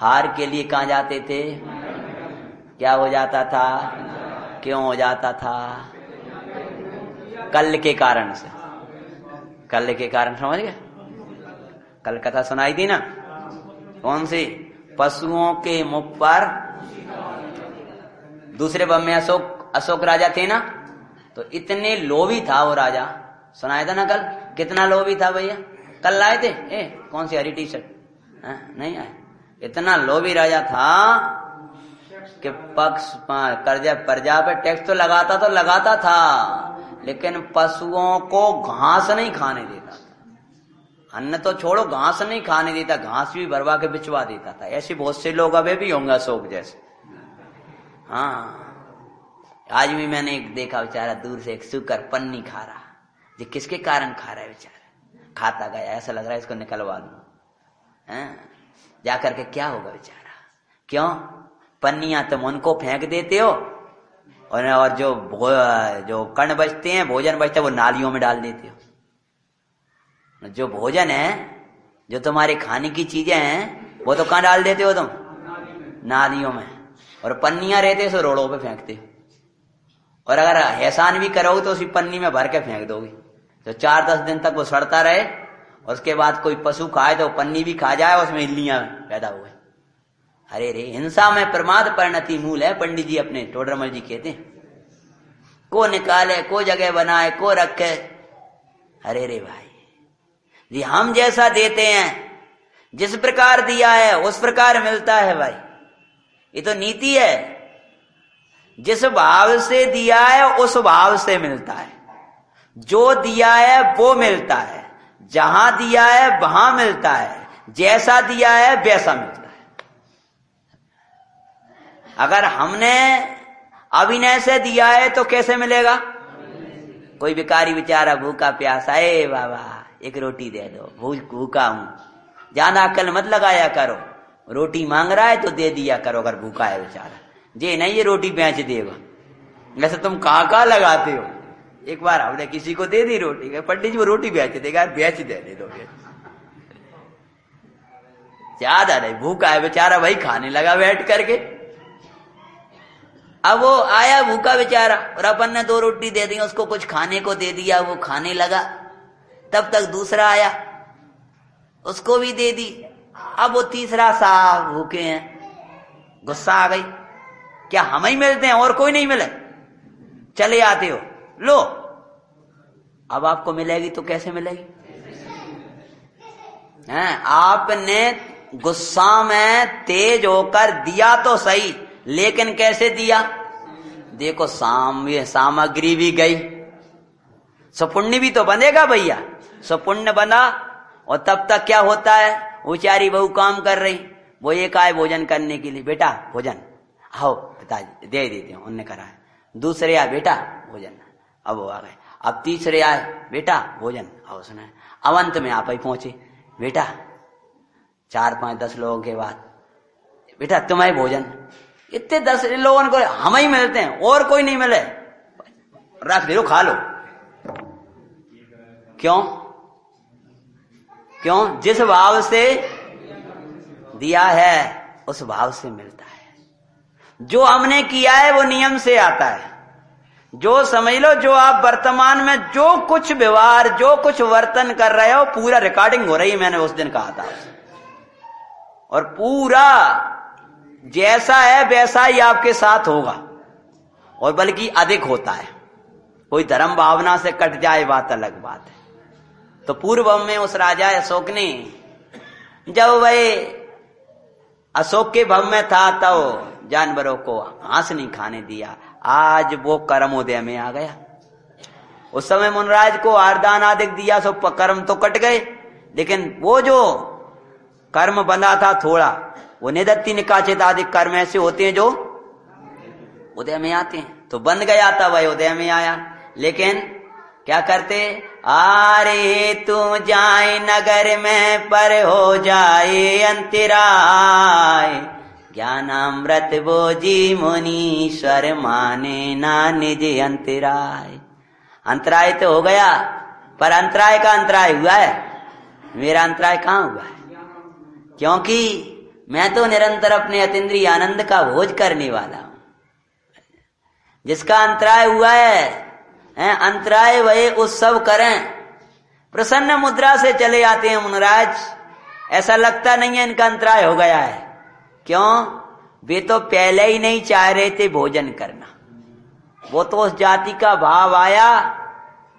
हार के लिए कहाँ जाते थे, क्या हो जाता था, क्यों हो जाता था? कल के कारण से। कल के कारण समझ गए? कल कथा सुनाई थी ना, कौन सी? पशुओं के मुख पर। दूसरे बम में अशोक राजा थे ना, तो इतने लोभी था वो राजा, सुनाया था ना कल, कितना लोभी था भैया। कल लाए थे कौन सी हरी टी शर्ट, नहीं आए। इतना लोभी राजा था कि पक्ष कर्जा प्रजा पे टैक्स तो लगाता था, लेकिन पशुओं को घास नहीं खाने देता था। अन्न तो छोड़ो, घास नहीं खाने देता, घास भी भरवा के बिचवा देता था। ऐसे बहुत से लोग अभी भी होंगे अशोक जैसे। हाँ, आज भी मैंने एक देखा, बेचारा दूर से एक सूकर पन्नी खा रहा, जो किसके कारण खा रहा है बेचारा। खाता गया, ऐसा लग रहा है इसको निकलवा दूं, जा करके क्या होगा बेचारा। क्यों? पन्नियां तुम उनको फेंक देते हो और जो कण बचते हैं, भोजन बचता है, वो नालियों में डाल देते हो। जो भोजन है, जो तुम्हारे खाने की चीजें हैं, वो तो कहाँ डाल देते हो तुम? नालियों में। और पन्नियां रहते सो रोड़ों पे फेंकते हो, और अगर एहसान भी करोगे तो उसी पन्नी में भर के फेंक दोगे। तो 4-10 दिन तक वो सड़ता रहे, और उसके बाद कोई पशु खाए तो पन्नी भी खा जाए, उसमें इल्लियां पैदा हुए। अरे रे, हिंसा में प्रमाद परिणति मूल है, पंडित जी अपने टोडरमल जी कहते हैं। को निकाले, को जगह बनाए, को रखे। अरे रे भाई जी, हम जैसा देते हैं, जिस प्रकार दिया है उस प्रकार मिलता है भाई। ये तो नीति है, जिस भाव से दिया है उस भाव से मिलता है, जो दिया है वो मिलता है, जहां दिया है वहां मिलता है, जैसा दिया है वैसा मिलता है। अगर हमने अभिनय से दिया है तो कैसे मिलेगा? कोई भिखारी बेचारा भूखा प्यासा, ए बाबा एक रोटी दे दो, भूखा हूं। ज्यादा अक्ल मत लगाया करो, रोटी मांग रहा है तो दे दिया करो अगर भूखा है बेचारा। जे नहीं, ये रोटी बेच देगा, ऐसे तुम कहा लगाते हो। एक बार हमने किसी को दे दी रोटी, पंडित जी वो रोटी बेच देगा, बेच देने दो, ज्यादा नहीं, भूखा है बेचारा भाई, खाने लगा बैठ करके। अब वो आया भूखा बेचारा, और अपन ने 2 रोटी दे दी, उसको कुछ खाने को दे दिया, वो खाने लगा। तब तक दूसरा आया, उसको भी दे दी। अब वो तीसरा साहब भूखे हैं, गुस्सा आ गई, क्या हम ही मिलते हैं और कोई नहीं मिले? चले आते हो, लो अब आपको मिलेगी तो कैसे मिलेगी? हैं, आपने गुस्सा में तेज होकर दिया तो सही, लेकिन कैसे दिया? देखो, सामग्री भी गई, सपुण्य भी तो बनेगा भैया। सपुण्य बना, और तब तक क्या होता है, बेचारी बहू काम कर रही, वो एक आए भोजन करने के लिए, बेटा भोजन, आओ पिताजी दे देते हूँ, उनने करा है। दूसरे आए, बेटा भोजन, अब वो आ गए। अब तीसरे आए, बेटा भोजन, आओ सुना। अब अंत में आप ही पहुंचे, बेटा 4-5-10 लोगों के बाद, बेटा तुम्हारे भोजन। इतने 10 लोगों को हम ही मिलते हैं और कोई नहीं मिले, रख दे लो, खा लो। क्यों? क्यों? जिस भाव से दिया है उस भाव से मिलता है। जो हमने किया है वो नियम से आता है, जो समझ लो, जो आप वर्तमान में जो कुछ व्यवहार, जो कुछ वर्तन कर रहे हो, पूरा रिकॉर्डिंग हो रही है। मैंने उस दिन कहा था, और पूरा जैसा है वैसा ही आपके साथ होगा, और बल्कि अधिक होता है। कोई धर्म भावना से कट जाए बात अलग बात है। तो पूर्व में उस राजा अशोक ने, जब वही अशोक के भव में था, तब जानवरों को घास नहीं खाने दिया। आज वो कर्मोदय में आ गया। उस समय मुनराज को आरदान आदि दिया, सो कर्म तो कट गए, लेकिन वो जो कर्म बंधा था थोड़ा, वो निदत्ति निकाचित आदि कर्म ऐसे होते हैं जो उदय में आते हैं। तो बंद गया था, वही उदय में आया। लेकिन क्या करते, आरे तू जाए नगर में, पर हो जाए अंतराय, ज्ञानामृत बोजी मुनीश्वर माने ना निज अंतराय। अंतराय तो हो गया, पर अंतराय का अंतराय हुआ है, मेरा अंतराय कहाँ हुआ है? क्योंकि मैं तो निरंतर अपने अतीन्द्रिय आनंद का भोज करने वाला हूं। जिसका अंतराय हुआ है, अंतराय वही उत्सव करें। प्रसन्न मुद्रा से चले जाते हैं मुनिराज, ऐसा लगता नहीं है इनका अंतराय हो गया है। क्यों? वे तो पहले ही नहीं चाह रहे थे भोजन करना, वो तो उस जाति का भाव आया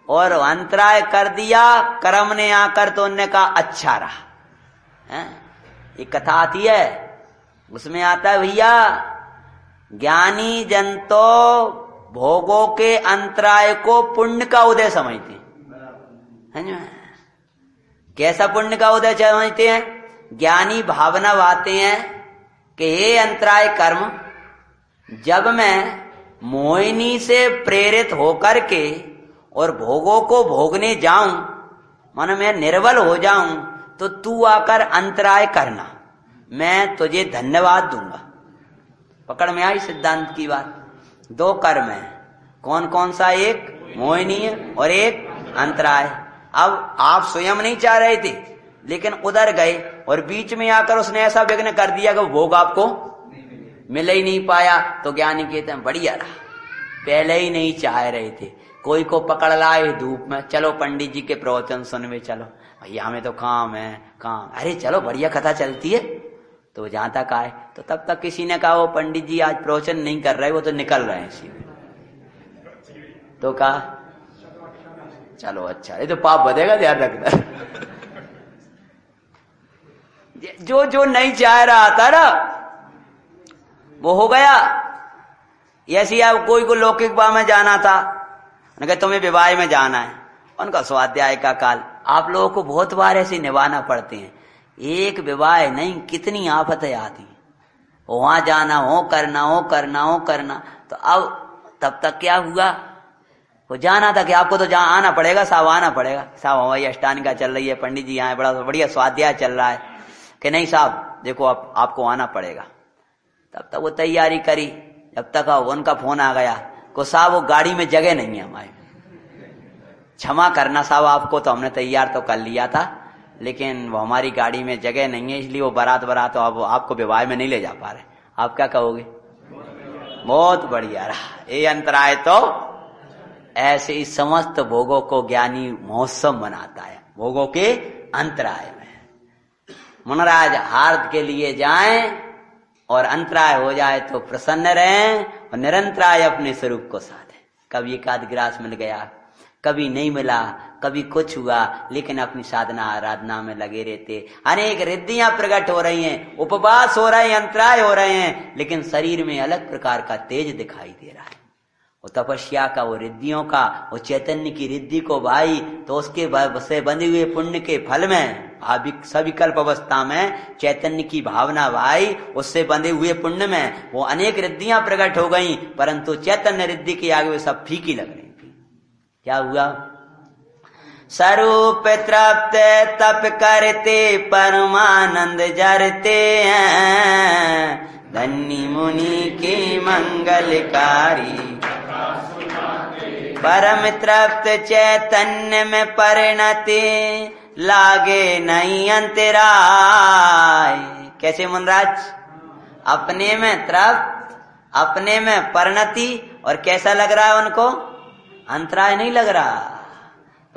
और अंतराय कर दिया कर्म ने आकर। तो उनने कहा अच्छा रहा। एक कथा आती है, उसमें आता है, भैया ज्ञानी जन तो भोगों के अंतराय को पुण्य का उदय समझते हैं। कैसा पुण्य का उदय समझते हैं? ज्ञानी भावना बातें हैं कि हे अंतराय कर्म, जब मैं मोहिनी से प्रेरित होकर के और भोगों को भोगने जाऊं, मानो मैं निर्बल हो जाऊं, तो तू आकर अंतराय करना, मैं तुझे धन्यवाद दूंगा। पकड़ में आई सिद्धांत की बात? दो कर्म है, कौन कौन सा? एक मोहिनी और एक अंतराय। अब आप स्वयं नहीं चाह रहे थे, लेकिन उधर गए, और बीच में आकर उसने ऐसा विघ्न कर दिया कि भोग आपको मिल ही नहीं पाया। तो ज्ञानी कहते हैं बढ़िया रहा, पहले ही नहीं चाह रहे थे। कोई को पकड़ लाए धूप में, चलो पंडित जी के प्रवचन सुनवे चलो, भैया हमें तो काम है काम, अरे चलो बढ़िया कथा चलती है। तो जहां तक आए, तो तब तक किसी ने कहा वो पंडित जी आज प्रवचन नहीं कर रहे, वो तो निकल रहे हैं इसी में। तो कहा चलो अच्छा, ये तो पाप बढ़ेगा, ध्यान रखना। जो जो नहीं चाह रहा था ना, वो हो गया। ऐसी आप कोई को लौकिक विवाह में जाना था, उनका तुम्हें विवाह में जाना है, उनका स्वाध्याय का काल। आप लोगों को बहुत बार ऐसे निभाना पड़ते हैं। एक विवाह नहीं, कितनी आफतें आती, वहां जाना हो करना हो करना हो करना। तो अब तब तक क्या हुआ, वो जाना था कि आपको तो जहां आना पड़ेगा, साहब आना पड़ेगा, साहब हवाई अष्टांग का चल रही है, पंडित जी आए, बड़ा बढ़िया स्वाध्याय चल रहा है, कि नहीं साहब देखो आपको आना पड़ेगा। तब तक वो तैयारी करी, जब तक उनका फोन आ गया को साहब वो गाड़ी में जगह नहीं है हमारी, क्षमा करना साहब आपको तो हमने तैयार तो कर लिया था, लेकिन वो हमारी गाड़ी में जगह नहीं है, इसलिए वो बारात अब आपको विवाह में नहीं ले जा पा रहे। आप क्या कहोगे? बहुत बढ़िया रहा, ये अंतराय। तो ऐसे ही समस्त भोगों को ज्ञानी महोत्सव मनाता है, भोगों के अंतराय। मुनिराज हार्द के लिए जाएं और अंतराय हो जाए तो प्रसन्न रहें, और निरंतराय अपने स्वरूप को साधें। कभी एक आध ग्रास मिल गया, कभी नहीं मिला, कभी कुछ हुआ, लेकिन अपनी साधना आराधना में लगे रहते। अनेक रिद्धियां प्रकट हो रही हैं, उपवास हो रहे हैं, अंतराय हो रहे हैं, लेकिन शरीर में अलग प्रकार का तेज दिखाई दे रहा है। वो तपस्या का, वो रिद्धियों का, वो चैतन्य की रिद्धि को भाई, तो उसके से बंधे हुए पुण्य के फल में सविकल्प अवस्था में चैतन्य की भावना भाई, उससे बंधे हुए पुण्य में वो अनेक रिद्धियां प्रकट हो गईं, परंतु चैतन्य रिद्धि के आगे वे सब फीकी लग रही थी। क्या हुआ? स्वरूप तृप्त तप करते, परमानंद जरते हैं, धन्य मुनि की मंगलकारी। परम तृप्त चैतन्य में परिणति, लागे नहीं अंतराय। कैसे मुनिराज? अपने में तृप्त, अपने में परिणति। और कैसा लग रहा है उनको? अंतराय नहीं लग रहा।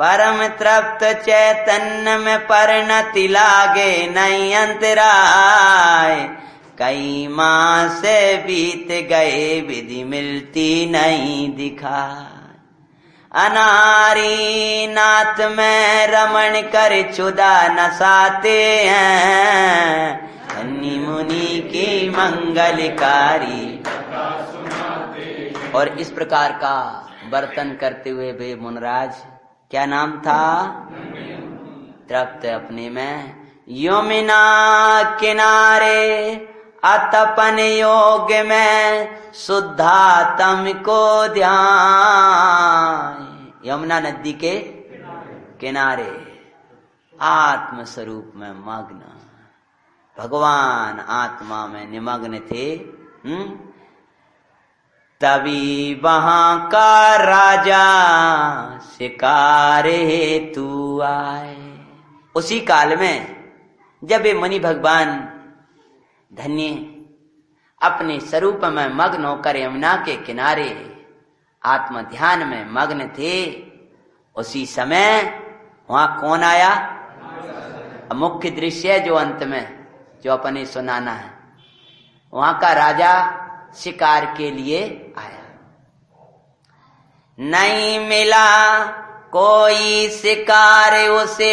परम तृप्त चैतन्य में परिणति लागे नहीं अंतराय। कई माह से बीत गए विधि मिलती नहीं दिखा। अनारी नाथ में रमण कर चुदा नसाते हैं। धन्य मुनि की मंगलकारी। और इस प्रकार का वर्तन करते हुए वे मुनराज, क्या नाम था? तृप्त अपने में। यमुना किनारे अतपन योग में शुद्धात्म को ध्यान। यमुना नदी के किनारे आत्म स्वरूप में मग्न भगवान आत्मा में निमग्न थे। तभी वहां का राजा शिकार हेतु आए। उसी काल में जब ये मुनि भगवान धन्य अपने स्वरूप में मग्न होकर यमुना के किनारे आत्म ध्यान में मग्न थे, उसी समय वहां कौन आया? मुख्य दृश्य जो अंत में जो अपने सुनाना है, वहां का राजा शिकार के लिए आया। नहीं मिला कोई शिकार उसे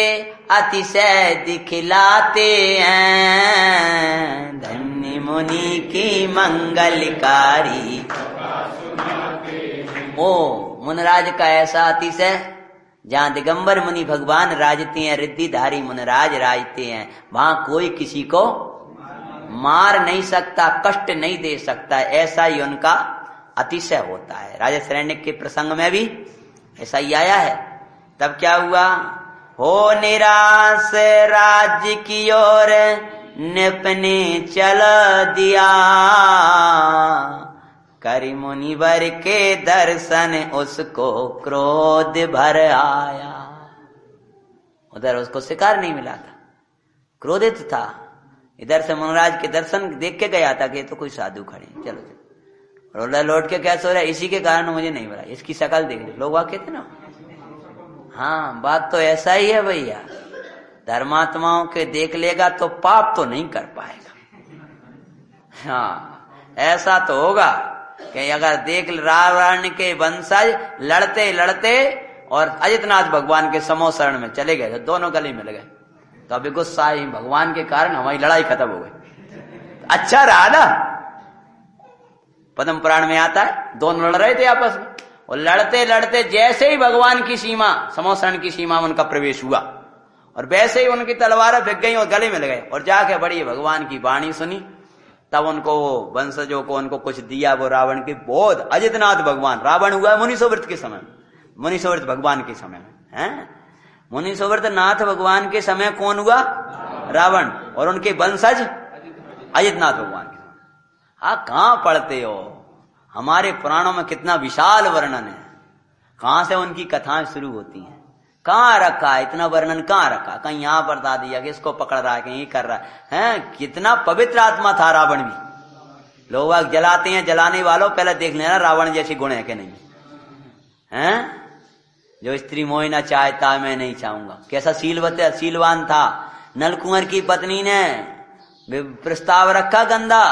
अतिशय दिखलाते हैं। धन्य मुनि की मंगलकारी। ओ मुनराज का ऐसा अतिशय, जहाँ दिगंबर मुनि भगवान राजते हैं, रिद्धिधारी मुनराज राजते हैं, वहां कोई किसी को मार नहीं सकता, कष्ट नहीं दे सकता। ऐसा ही उनका अतिशय होता है। राजा सैनिक के प्रसंग में भी ऐसा ही आया है। तब क्या हुआ? हो निराश राज्य की ओर निपने चल दिया। करी मुनिवर के दर्शन उसको क्रोध भर आया। उधर उसको शिकार नहीं मिला था, क्रोधित था। इधर से मुनिराज के दर्शन देख के गया था कि तो कोई साधु खड़े, चलो चलो। और उधर लौट के क्या सो रहा है? इसी के कारण मुझे नहीं मिला, इसकी शकल देख लो। लोग वाक्य थे ना। हाँ, बात तो ऐसा ही है भैया। धर्मात्माओं के देख लेगा तो पाप तो नहीं कर पाएगा। हाँ, ऐसा तो होगा कि अगर देख रावण के वंशज लड़ते लड़ते और अजितनाथ भगवान के समोसरण में चले गए तो दोनों गले मिल गए। तो अभी गुस्सा ही भगवान के कारण हमारी लड़ाई खत्म हो गई। अच्छा रहा ना। पद्म पुराण में आता है दोनों लड़ रहे थे आपस में, और लड़ते लड़ते जैसे ही भगवान की सीमा, समोसरण की सीमा में उनका प्रवेश हुआ, और वैसे ही उनकी तलवारें फेंक गई और गले मिल गए। और जाके बड़ी भगवान की वाणी सुनी। तब उनको वंशजों को उनको कुछ दिया वो रावण के बोध। अजितनाथ भगवान, रावण हुआ मुनिसोव्रत के समय, मुनिसोव्रत भगवान के समय में है। मुनिसोव्रत नाथ भगवान के समय कौन हुआ? रावण। और उनके वंशज अजितनाथ भगवान के समय। हाँ, कहाँ पढ़ते हो? हमारे पुराणों में कितना विशाल वर्णन है। कहाँ से उनकी कथाएं शुरू होती हैं? कहाँ रखा इतना वर्णन? कहाँ रखा? कहीं यहाँ बता दिया कि इसको पकड़ रहा है, कहीं ये कर रहा है। कितना पवित्र आत्मा था रावण भी। लोग आग जलाते हैं, जलाने वालों पहले देख लेना रावण जैसे गुण है कि नहीं है। जो स्त्री मोह ना चाहता मैं नहीं चाहूंगा। कैसा सीलवान था। नलकुंवर की पत्नी ने प्रस्ताव रखा गंदा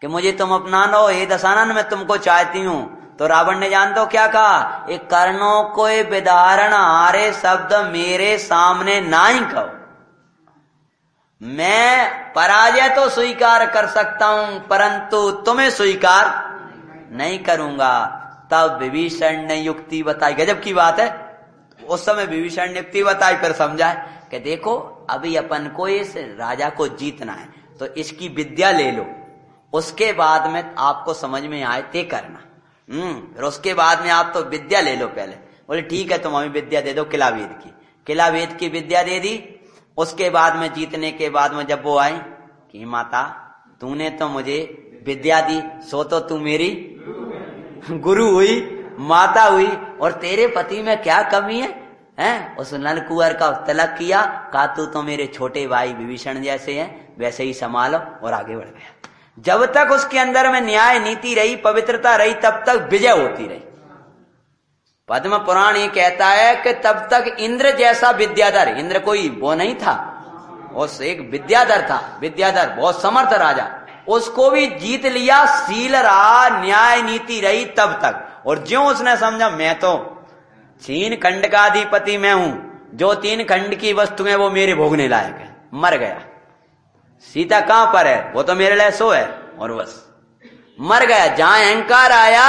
कि मुझे तुम अपना लो, हे दशानन मैं तुमको चाहती हूँ। तो रावण ने जानते हो क्या कहा? एक कर्णों को विदारण हारे शब्द मेरे सामने ना ही कहो। मैं पराजय तो स्वीकार कर सकता हूं, परंतु तुम्हें स्वीकार नहीं करूंगा। तब विभीषण ने युक्ति बताई। गजब की बात है। उस समय विभीषण ने युक्ति बताई, फिर समझाए कि देखो अभी अपन को इस राजा को जीतना है तो इसकी विद्या ले लो, उसके बाद में आपको समझ में आए ते करना। फिर उसके बाद में आप तो विद्या ले लो पहले। बोले ठीक है, तुम हमें विद्या दे दो किलावेद की। किलावेद की विद्या दे दी। उसके बाद में जीतने के बाद में जब वो आए कि माता तूने तो मुझे विद्या दी, सो तो तू मेरी गुरु हुई, माता हुई, और तेरे पति में क्या कमी है? हैं? उस नलकुंवर का तिलक किया, कहा तू तो मेरे छोटे भाई विभीषण जैसे हैं, वैसे ही संभालो, और आगे बढ़ गया। जब तक उसके अंदर में न्याय नीति रही, पवित्रता रही, तब तक विजय होती रही। पद्म पुराण ये कहता है कि तब तक इंद्र जैसा विद्याधर, इंद्र कोई वो नहीं था, उस एक विद्याधर था, विद्याधर बहुत समर्थ राजा, उसको भी जीत लिया, सील रहा, न्याय नीति रही तब तक। और ज्यों उसने समझा मैं तो छीन खंड का अधिपति मैं हूं, जो तीन खंड की वस्तुएं वो मेरे भोगने लायक है, मर गया। सीता कहां पर है? वो तो मेरे लिए सो है, और बस मर गया। जहां अहंकार आया,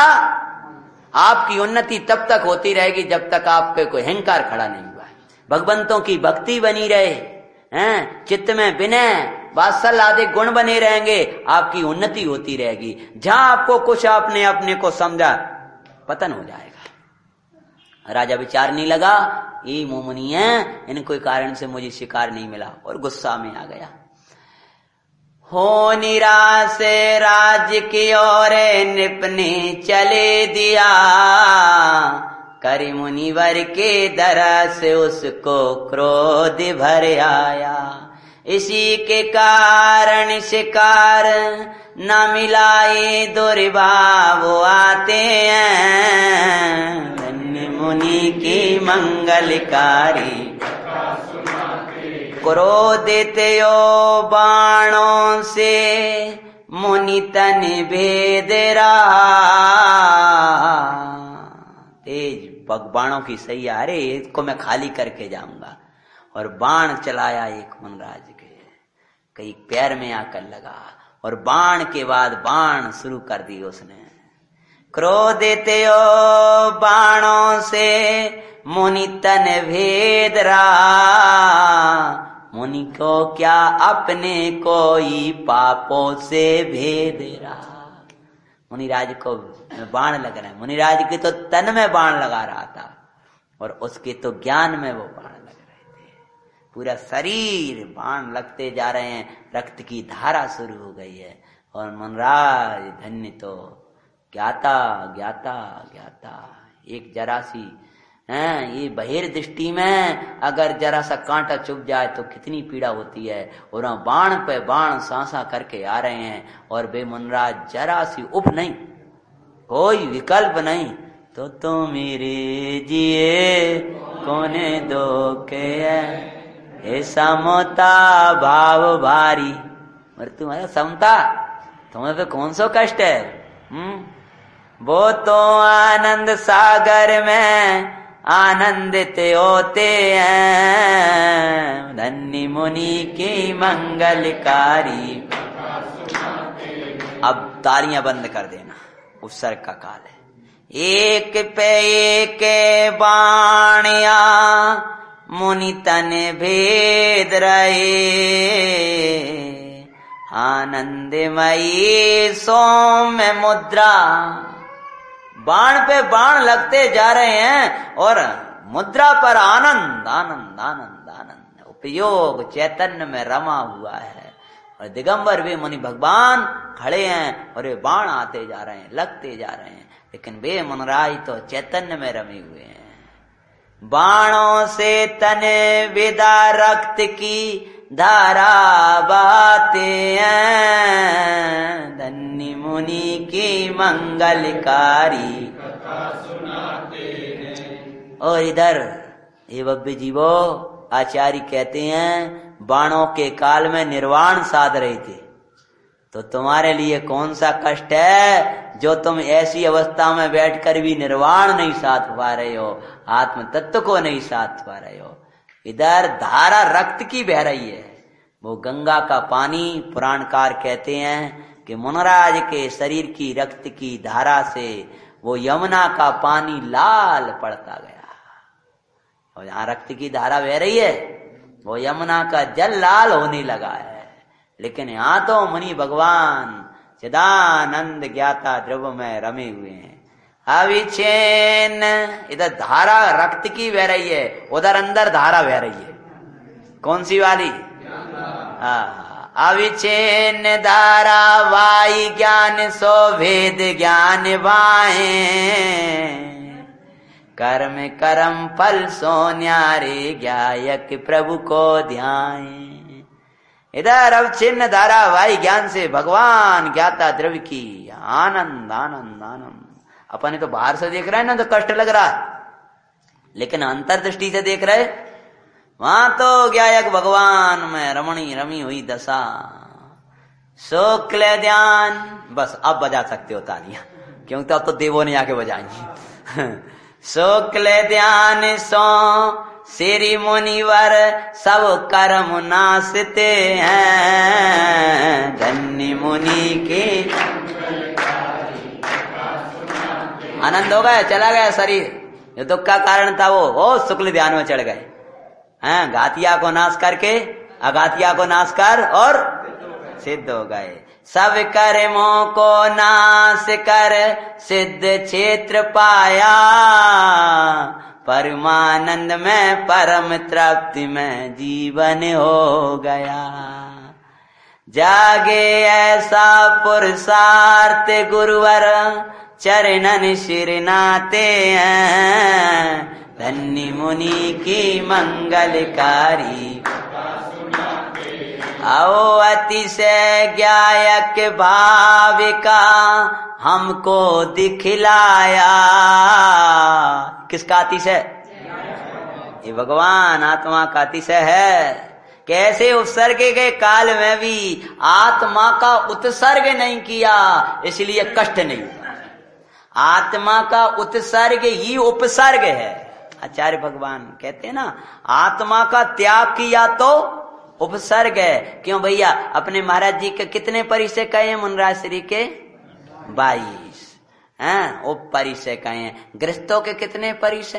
आपकी उन्नति तब तक होती रहेगी जब तक आपके कोई अहंकार खड़ा नहीं हुआ। भगवंतों की भक्ति बनी रहे हैं, चित्त में विनय वात्सल आदि गुण बने रहेंगे, आपकी उन्नति होती रहेगी। जहां आपको कुछ आपने अपने को समझा, पतन हो जाएगा। राजा विचार नहीं लगा, ये मोमनी है, इनको कारण से मुझे शिकार नहीं मिला, और गुस्सा में आ गया। हो निराश राज की ओर निपने चले दिया, करी मुनिवर के दरस उसको क्रोध भर आया। इसी के कारण शिकार न मिलाए दुर्भाव आते हैं, धन्य मुनि की मंगलकारी। क्रोधितयो बाणों से मुनि तन भेद रहा, तेज बाणों की सही आ रही, इसको मैं खाली करके जाऊंगा। और बाण चलाया एक वनराज के कई पैर में आकर लगा, और बाण के बाद बाण शुरू कर दी उसने। क्रोधितयो बाणों से मुनि तन भेद रहा, मुनि को क्या अपने कोई पापों से भेद रहा। मुनिराज को बाण लग रहा है, मुनिराज के तो तन में बाण लगा रहा था, और उसके तो ज्ञान में वो बाण लग रहे थे। पूरा शरीर बाण लगते जा रहे हैं, रक्त की धारा शुरू हो गई है। और मुनिराज धन्य तो ज्ञाता ज्ञाता ज्ञाता, एक जरा सी ये बहिर दृष्टि में अगर जरा सा कांटा चुभ जाए तो कितनी पीड़ा होती है। और बाण पे बाण सांसा करके आ रहे हैं, और बेमुनराज जरा सी उप नहीं, कोई विकल्प नहीं। तो मेरे जिए कोने दो के है, समता भाव भारी। और तुम्हारा समता, तुम्हें पे कौन सो कष्ट है। वो तो आनंद सागर में आनंदित होते हैं, धन्य मुनि की मंगलकारी। अब तारियां बंद कर देना, उपसर्ग का काल है। एक पे एक बाणिया मुनि तन भेद रहे, आनंदमयी सौम्य मुद्रा। बाण पे बाण लगते जा रहे हैं, और मुद्रा पर आनंद आनंद आनंद आनंद, उपयोग चैतन्य में रमा हुआ है। और दिगंबर वे मुनि भगवान खड़े हैं, और वे बाण आते जा रहे हैं, लगते जा रहे हैं, लेकिन वे मुनिराज तो चैतन्य में रमे हुए हैं। बाणों से तने विदा रक्त की धारा बाते हैं, धन्य मुनि की मंगलकारी। और इधर हे बब्बे जीवो, आचार्य कहते हैं बाणों के काल में निर्वाण साध रहे थे, तो तुम्हारे लिए कौन सा कष्ट है जो तुम ऐसी अवस्था में बैठकर भी निर्वाण नहीं साध पा रहे हो, आत्म तत्व को नहीं साध पा रहे हो। इधर धारा रक्त की बह रही है, वो गंगा का पानी। पुराणकार कहते हैं कि मुनिराज के शरीर की रक्त की धारा से वो यमुना का पानी लाल पड़ता गया, और यहाँ रक्त की धारा बह रही है, वो यमुना का जल लाल होने लगा है। लेकिन यहाँ तो मुनि भगवान चिदानंद ज्ञाता ध्रुव में रमे हुए हैं। अविचेन, इधर धारा रक्त की बह रही है, उधर अंदर धारा बह रही है, कौन सी वाली? अविचेन धारा वाई ज्ञान सो भेद ज्ञान वाए, कर्म कर्म फल सो न्यारे ज्ञायक प्रभु को ध्याए। इधर अब चिन्ह धारावाही ज्ञान से भगवान ज्ञाता द्रव्य की आनंद आनंद आनंद। अपने तो बाहर से देख रहे हैं ना तो कष्ट लग रहा है, लेकिन अंतर्दृष्टि से देख रहे वहां तो ज्ञायक भगवान में रमणी रमी हुई दशा। शुक्ल ध्यान बस अब बजा सकते हो तालियां, क्योंकि तो अब तो देवों ने आके बजाएंगी। शुक्ल ध्यान सो श्री मुनिवर सब कर्म नाशते हैं, धन्य मुनि के। आनंद हो गया, चला गया शरीर, जो दुख का कारण था वो शुक्ल ध्यान में चढ़ गए हैं। घातिया को नाश करके अघातिया को नाश कर और सिद्ध हो गए। सब कर्मों को नाश कर सिद्ध क्षेत्र पाया, परमानंद में परम तृप्ति में जीवन हो गया। जागे ऐसा पुरुषार्थ गुरुवर चरणन शिरनाते हैं, धन्य मुनि की मंगलकारी। आओ अतिशय ज्ञायक भाव का हमको दिखलाया। किसका अतिशय? ये भगवान आत्मा का अतिशय है। कैसे उपसर्ग के काल में भी आत्मा का उत्सर्ग नहीं किया, इसलिए कष्ट नहीं। आत्मा का उत्सर्ग ही उपसर्ग है। आचार्य भगवान कहते हैं ना, आत्मा का त्याग किया तो उपसर्ग है। क्यों भैया? अपने महाराज जी के कितने परिचय कहे हैं? मुनराज श्री के 22 हैं उप परिचय कहे हैं। गृहस्थों के कितने परिचय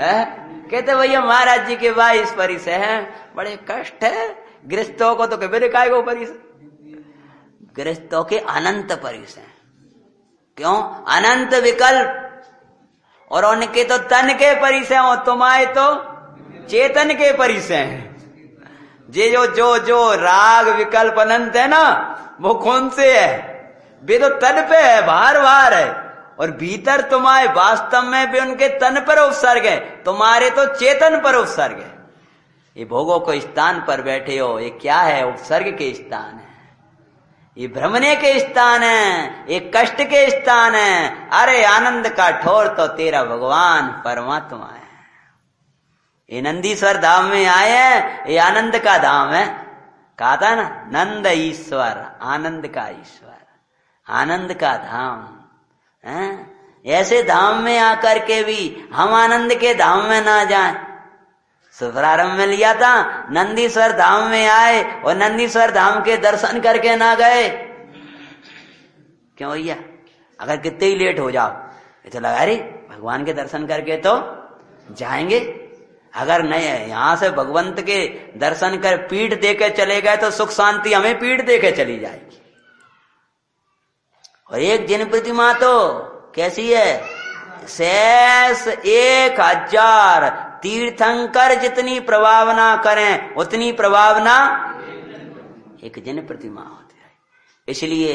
हैं? कहते भैया महाराज जी के 22 परिचय हैं। बड़े कष्ट है गृहस्थों को तो कभी कायगो परिचय। गृहस्थों के अनंत परिचय, क्यों? अनंत विकल्प। और उनके तो तन के परिचय हो, तुम्हारे तो चेतन के परिचय हैं। जे जो जो जो राग विकल्प अनंत है ना, वो कौन से है? वे तो तन पे है, बाहर बाहर है। और भीतर तुम्हारे वास्तव में भी उनके तन पर उपसर्ग है, तुम्हारे तो चेतन पर उपसर्ग है। ये भोगों को स्थान पर बैठे हो, ये क्या है? उपसर्ग के स्थान है, ये भ्रमने के स्थान है, ये कष्ट के स्थान है। अरे आनंद का ठोर तो तेरा भगवान परमात्मा है। ये नंदीश्वर धाम में आए हैं, ये आनंद का धाम है। कहा था ना, नंद ईश्वर, आनंद का ईश्वर, आनंद का धाम है। ऐसे धाम में आकर के भी हम आनंद के धाम में ना जाएं। शुभारंभ में लिया था, नंदीश्वर धाम में आए और नंदीश्वर धाम के दर्शन करके ना गए, क्यों भैया? अगर कितने ही लेट हो जाओ, ये तो लगा रही भगवान के दर्शन करके तो जाएंगे। अगर नहीं, यहाँ से भगवंत के दर्शन कर पीठ देके चले गए तो सुख शांति हमें पीठ देके चली जाएगी। और एक जिन प्रतिमा तो कैसी है, शेष 1000 तीर्थंकर जितनी प्रभावना करें उतनी प्रभावना एक जन प्रतिमा होती है। इसलिए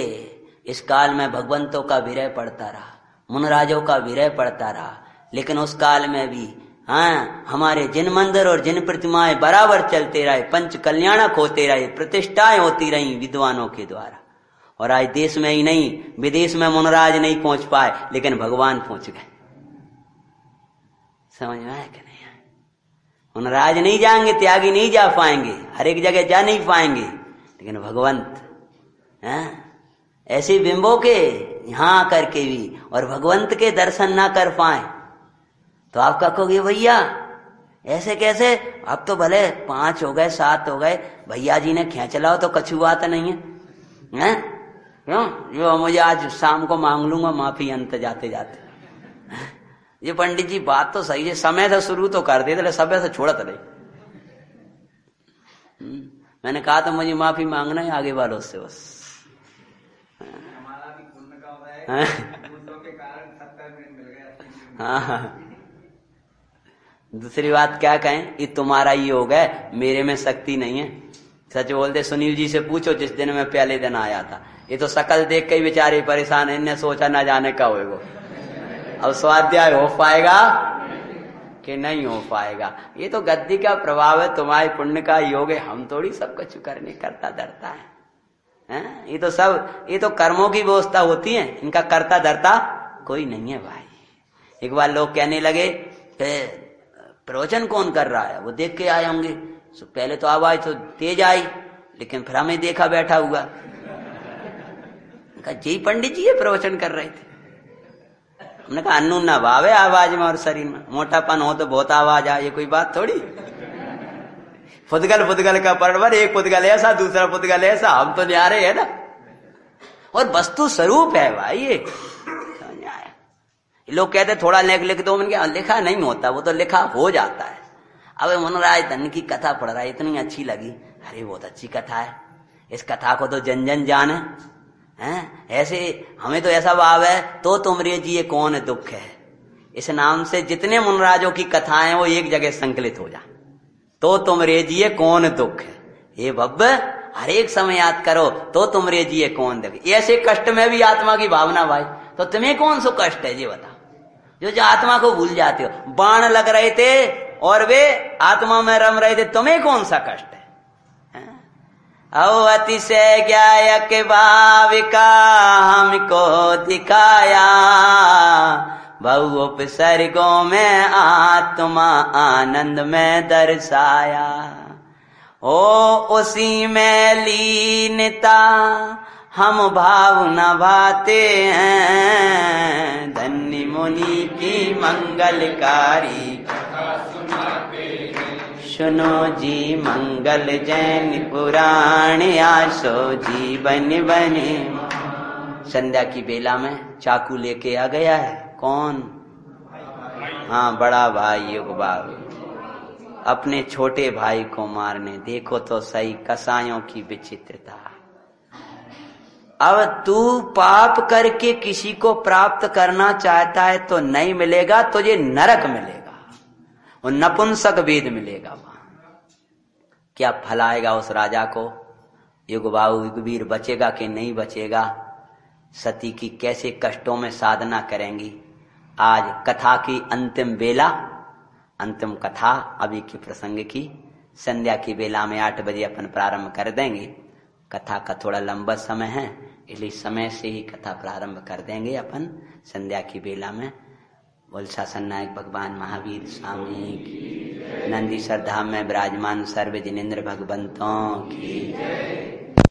इस काल में भगवंतों का विरह पड़ता रहा, मुनराजों का विरह पड़ता रहा, लेकिन उस काल में भी हाँ हमारे जिन मंदिर और जिन प्रतिमाएं बराबर चलते रहे, पंच कल्याणक होते रहे, प्रतिष्ठाएं होती रही विद्वानों के द्वारा। और आज देश में ही नहीं, विदेश में मुनराज नहीं पहुंच पाए, लेकिन भगवान पहुंच गए। समझ में आया? मुनराज नहीं जाएंगे, त्यागी नहीं जा पाएंगे, हर एक जगह जा नहीं पाएंगे, लेकिन भगवंत ऐसे बिंबों के यहाँ करके भी और भगवंत के दर्शन ना कर पाए तो आप कहोगे भैया ऐसे कैसे? अब तो भले 5 हो गए, 7 हो गए, भैया जी ने खींच लाओ तो कछुआ तो नहीं है, हैं? क्यों? जो मुझे आज शाम को मांग लूंगा माफी अंत जाते जाते। ये पंडित जी बात तो सही है, समय से शुरू तो कर देते, समय से छोड़ा तो नहीं। मैंने कहा तो मुझे माफी मांगना है आगे वालों से बस। हमारा भी पुण्य का होता है, पुण्यों के कारण 70 मिनट मिल गया। हाँ। दूसरी बात क्या कहें, ये तुम्हारा ही हो गया, मेरे में शक्ति नहीं है। सच बोलते सुनील जी से पूछो जिस दिन मैं पहले दिन आया था, ये तो शकल देख के बेचारे परेशान है, इन्हें सोचा ना जाने का होगा। अब स्वाध्याय हो पाएगा कि नहीं हो पाएगा, ये तो गद्दी का प्रभाव है, तुम्हारे पुण्य का योग है, हम थोड़ी सबका चुकरने करता धरता है, ये तो सब, ये तो कर्मों की व्यवस्था होती है, इनका करता धरता कोई नहीं है भाई। एक बार लोग कहने लगे प्रवचन कौन कर रहा है, वो देख के आए होंगे, पहले तो आवाज तो तेज आई लेकिन फिर हमें देखा बैठा हुआ, कहा जी पंडित जी ये प्रवचन कर रहे थे। हमने कहा अन्नूना भाव है आवाज में और शरीर में, मोटापन हो तो बहुत आवाज आए, ये कोई बात थोड़ी। पुद्गल पुद्गल का परवर, एक पुद्गल ऐसा दूसरा पुद्गल ऐसा, हम तो न्यारे है ना, और वस्तु स्वरूप है भाई। ये लोग कहते थोड़ा लेख लिख दो, मैंने लिखा नहीं होता, वो तो लिखा हो जाता है। अब मनोराज धन की कथा पढ़ रहा है, इतनी अच्छी लगी, अरे बहुत अच्छी कथा है, इस कथा को तो जन जन जाने हैं, ऐसे हमें तो ऐसा भाव है, तो तुमरे जी ये कौन दुख है, इस नाम से जितने मुनराजों की कथाएं वो एक जगह संकलित हो जा, तो तुमरे जी ये कौन दुख है, ये भव्य हर एक समय याद करो, तो तुमरे जी ये कौन दुख। ऐसे कष्ट में भी आत्मा की भावना भाई, तो तुम्हें कौन सो कष्ट है ये बताओ, जो आत्मा को भूल जाते हो। बाण लग रहे थे और वे आत्मा में रम रहे थे, तुम्हें कौन सा कष्ट है। अतिशय ज्ञायक भाविका हमको दिखाया, बहु उपसर्गों में आत्मा आनंद में दर्शाया, ओ उसी में लीनता हम भाव न भाते हैं, धन्य मुनि की मंगलकारी सुनो जी मंगल जैन पुराण, आसो जीवन बने। संध्या की बेला में चाकू लेके आ गया है कौन, हाँ बड़ा भाई युग बाबू, अपने छोटे भाई को मारने। देखो तो सही कसायों की विचित्रता। अब तू पाप करके किसी को प्राप्त करना चाहता है तो नहीं मिलेगा, तुझे नरक मिलेगा और नपुंसक वेद मिलेगा वहां। क्या फलाएगा उस राजा को, युग बाहु युगवीर बचेगा कि नहीं बचेगा। सती की कैसे कष्टों में साधना करेंगी। आज कथा की अंतिम बेला, अंतिम कथा अभी के प्रसंग की संध्या की बेला में 8 बजे अपन प्रारंभ कर देंगे। कथा का थोड़ा लंबा समय है इसलिए समय से ही कथा प्रारंभ कर देंगे अपन संध्या की बेला में। बोलसा सन्नायक भगवान महावीर स्वामी की, नंदी श्रद्धा में विराजमान सर्व जिनेन्द्र भगवंतों की।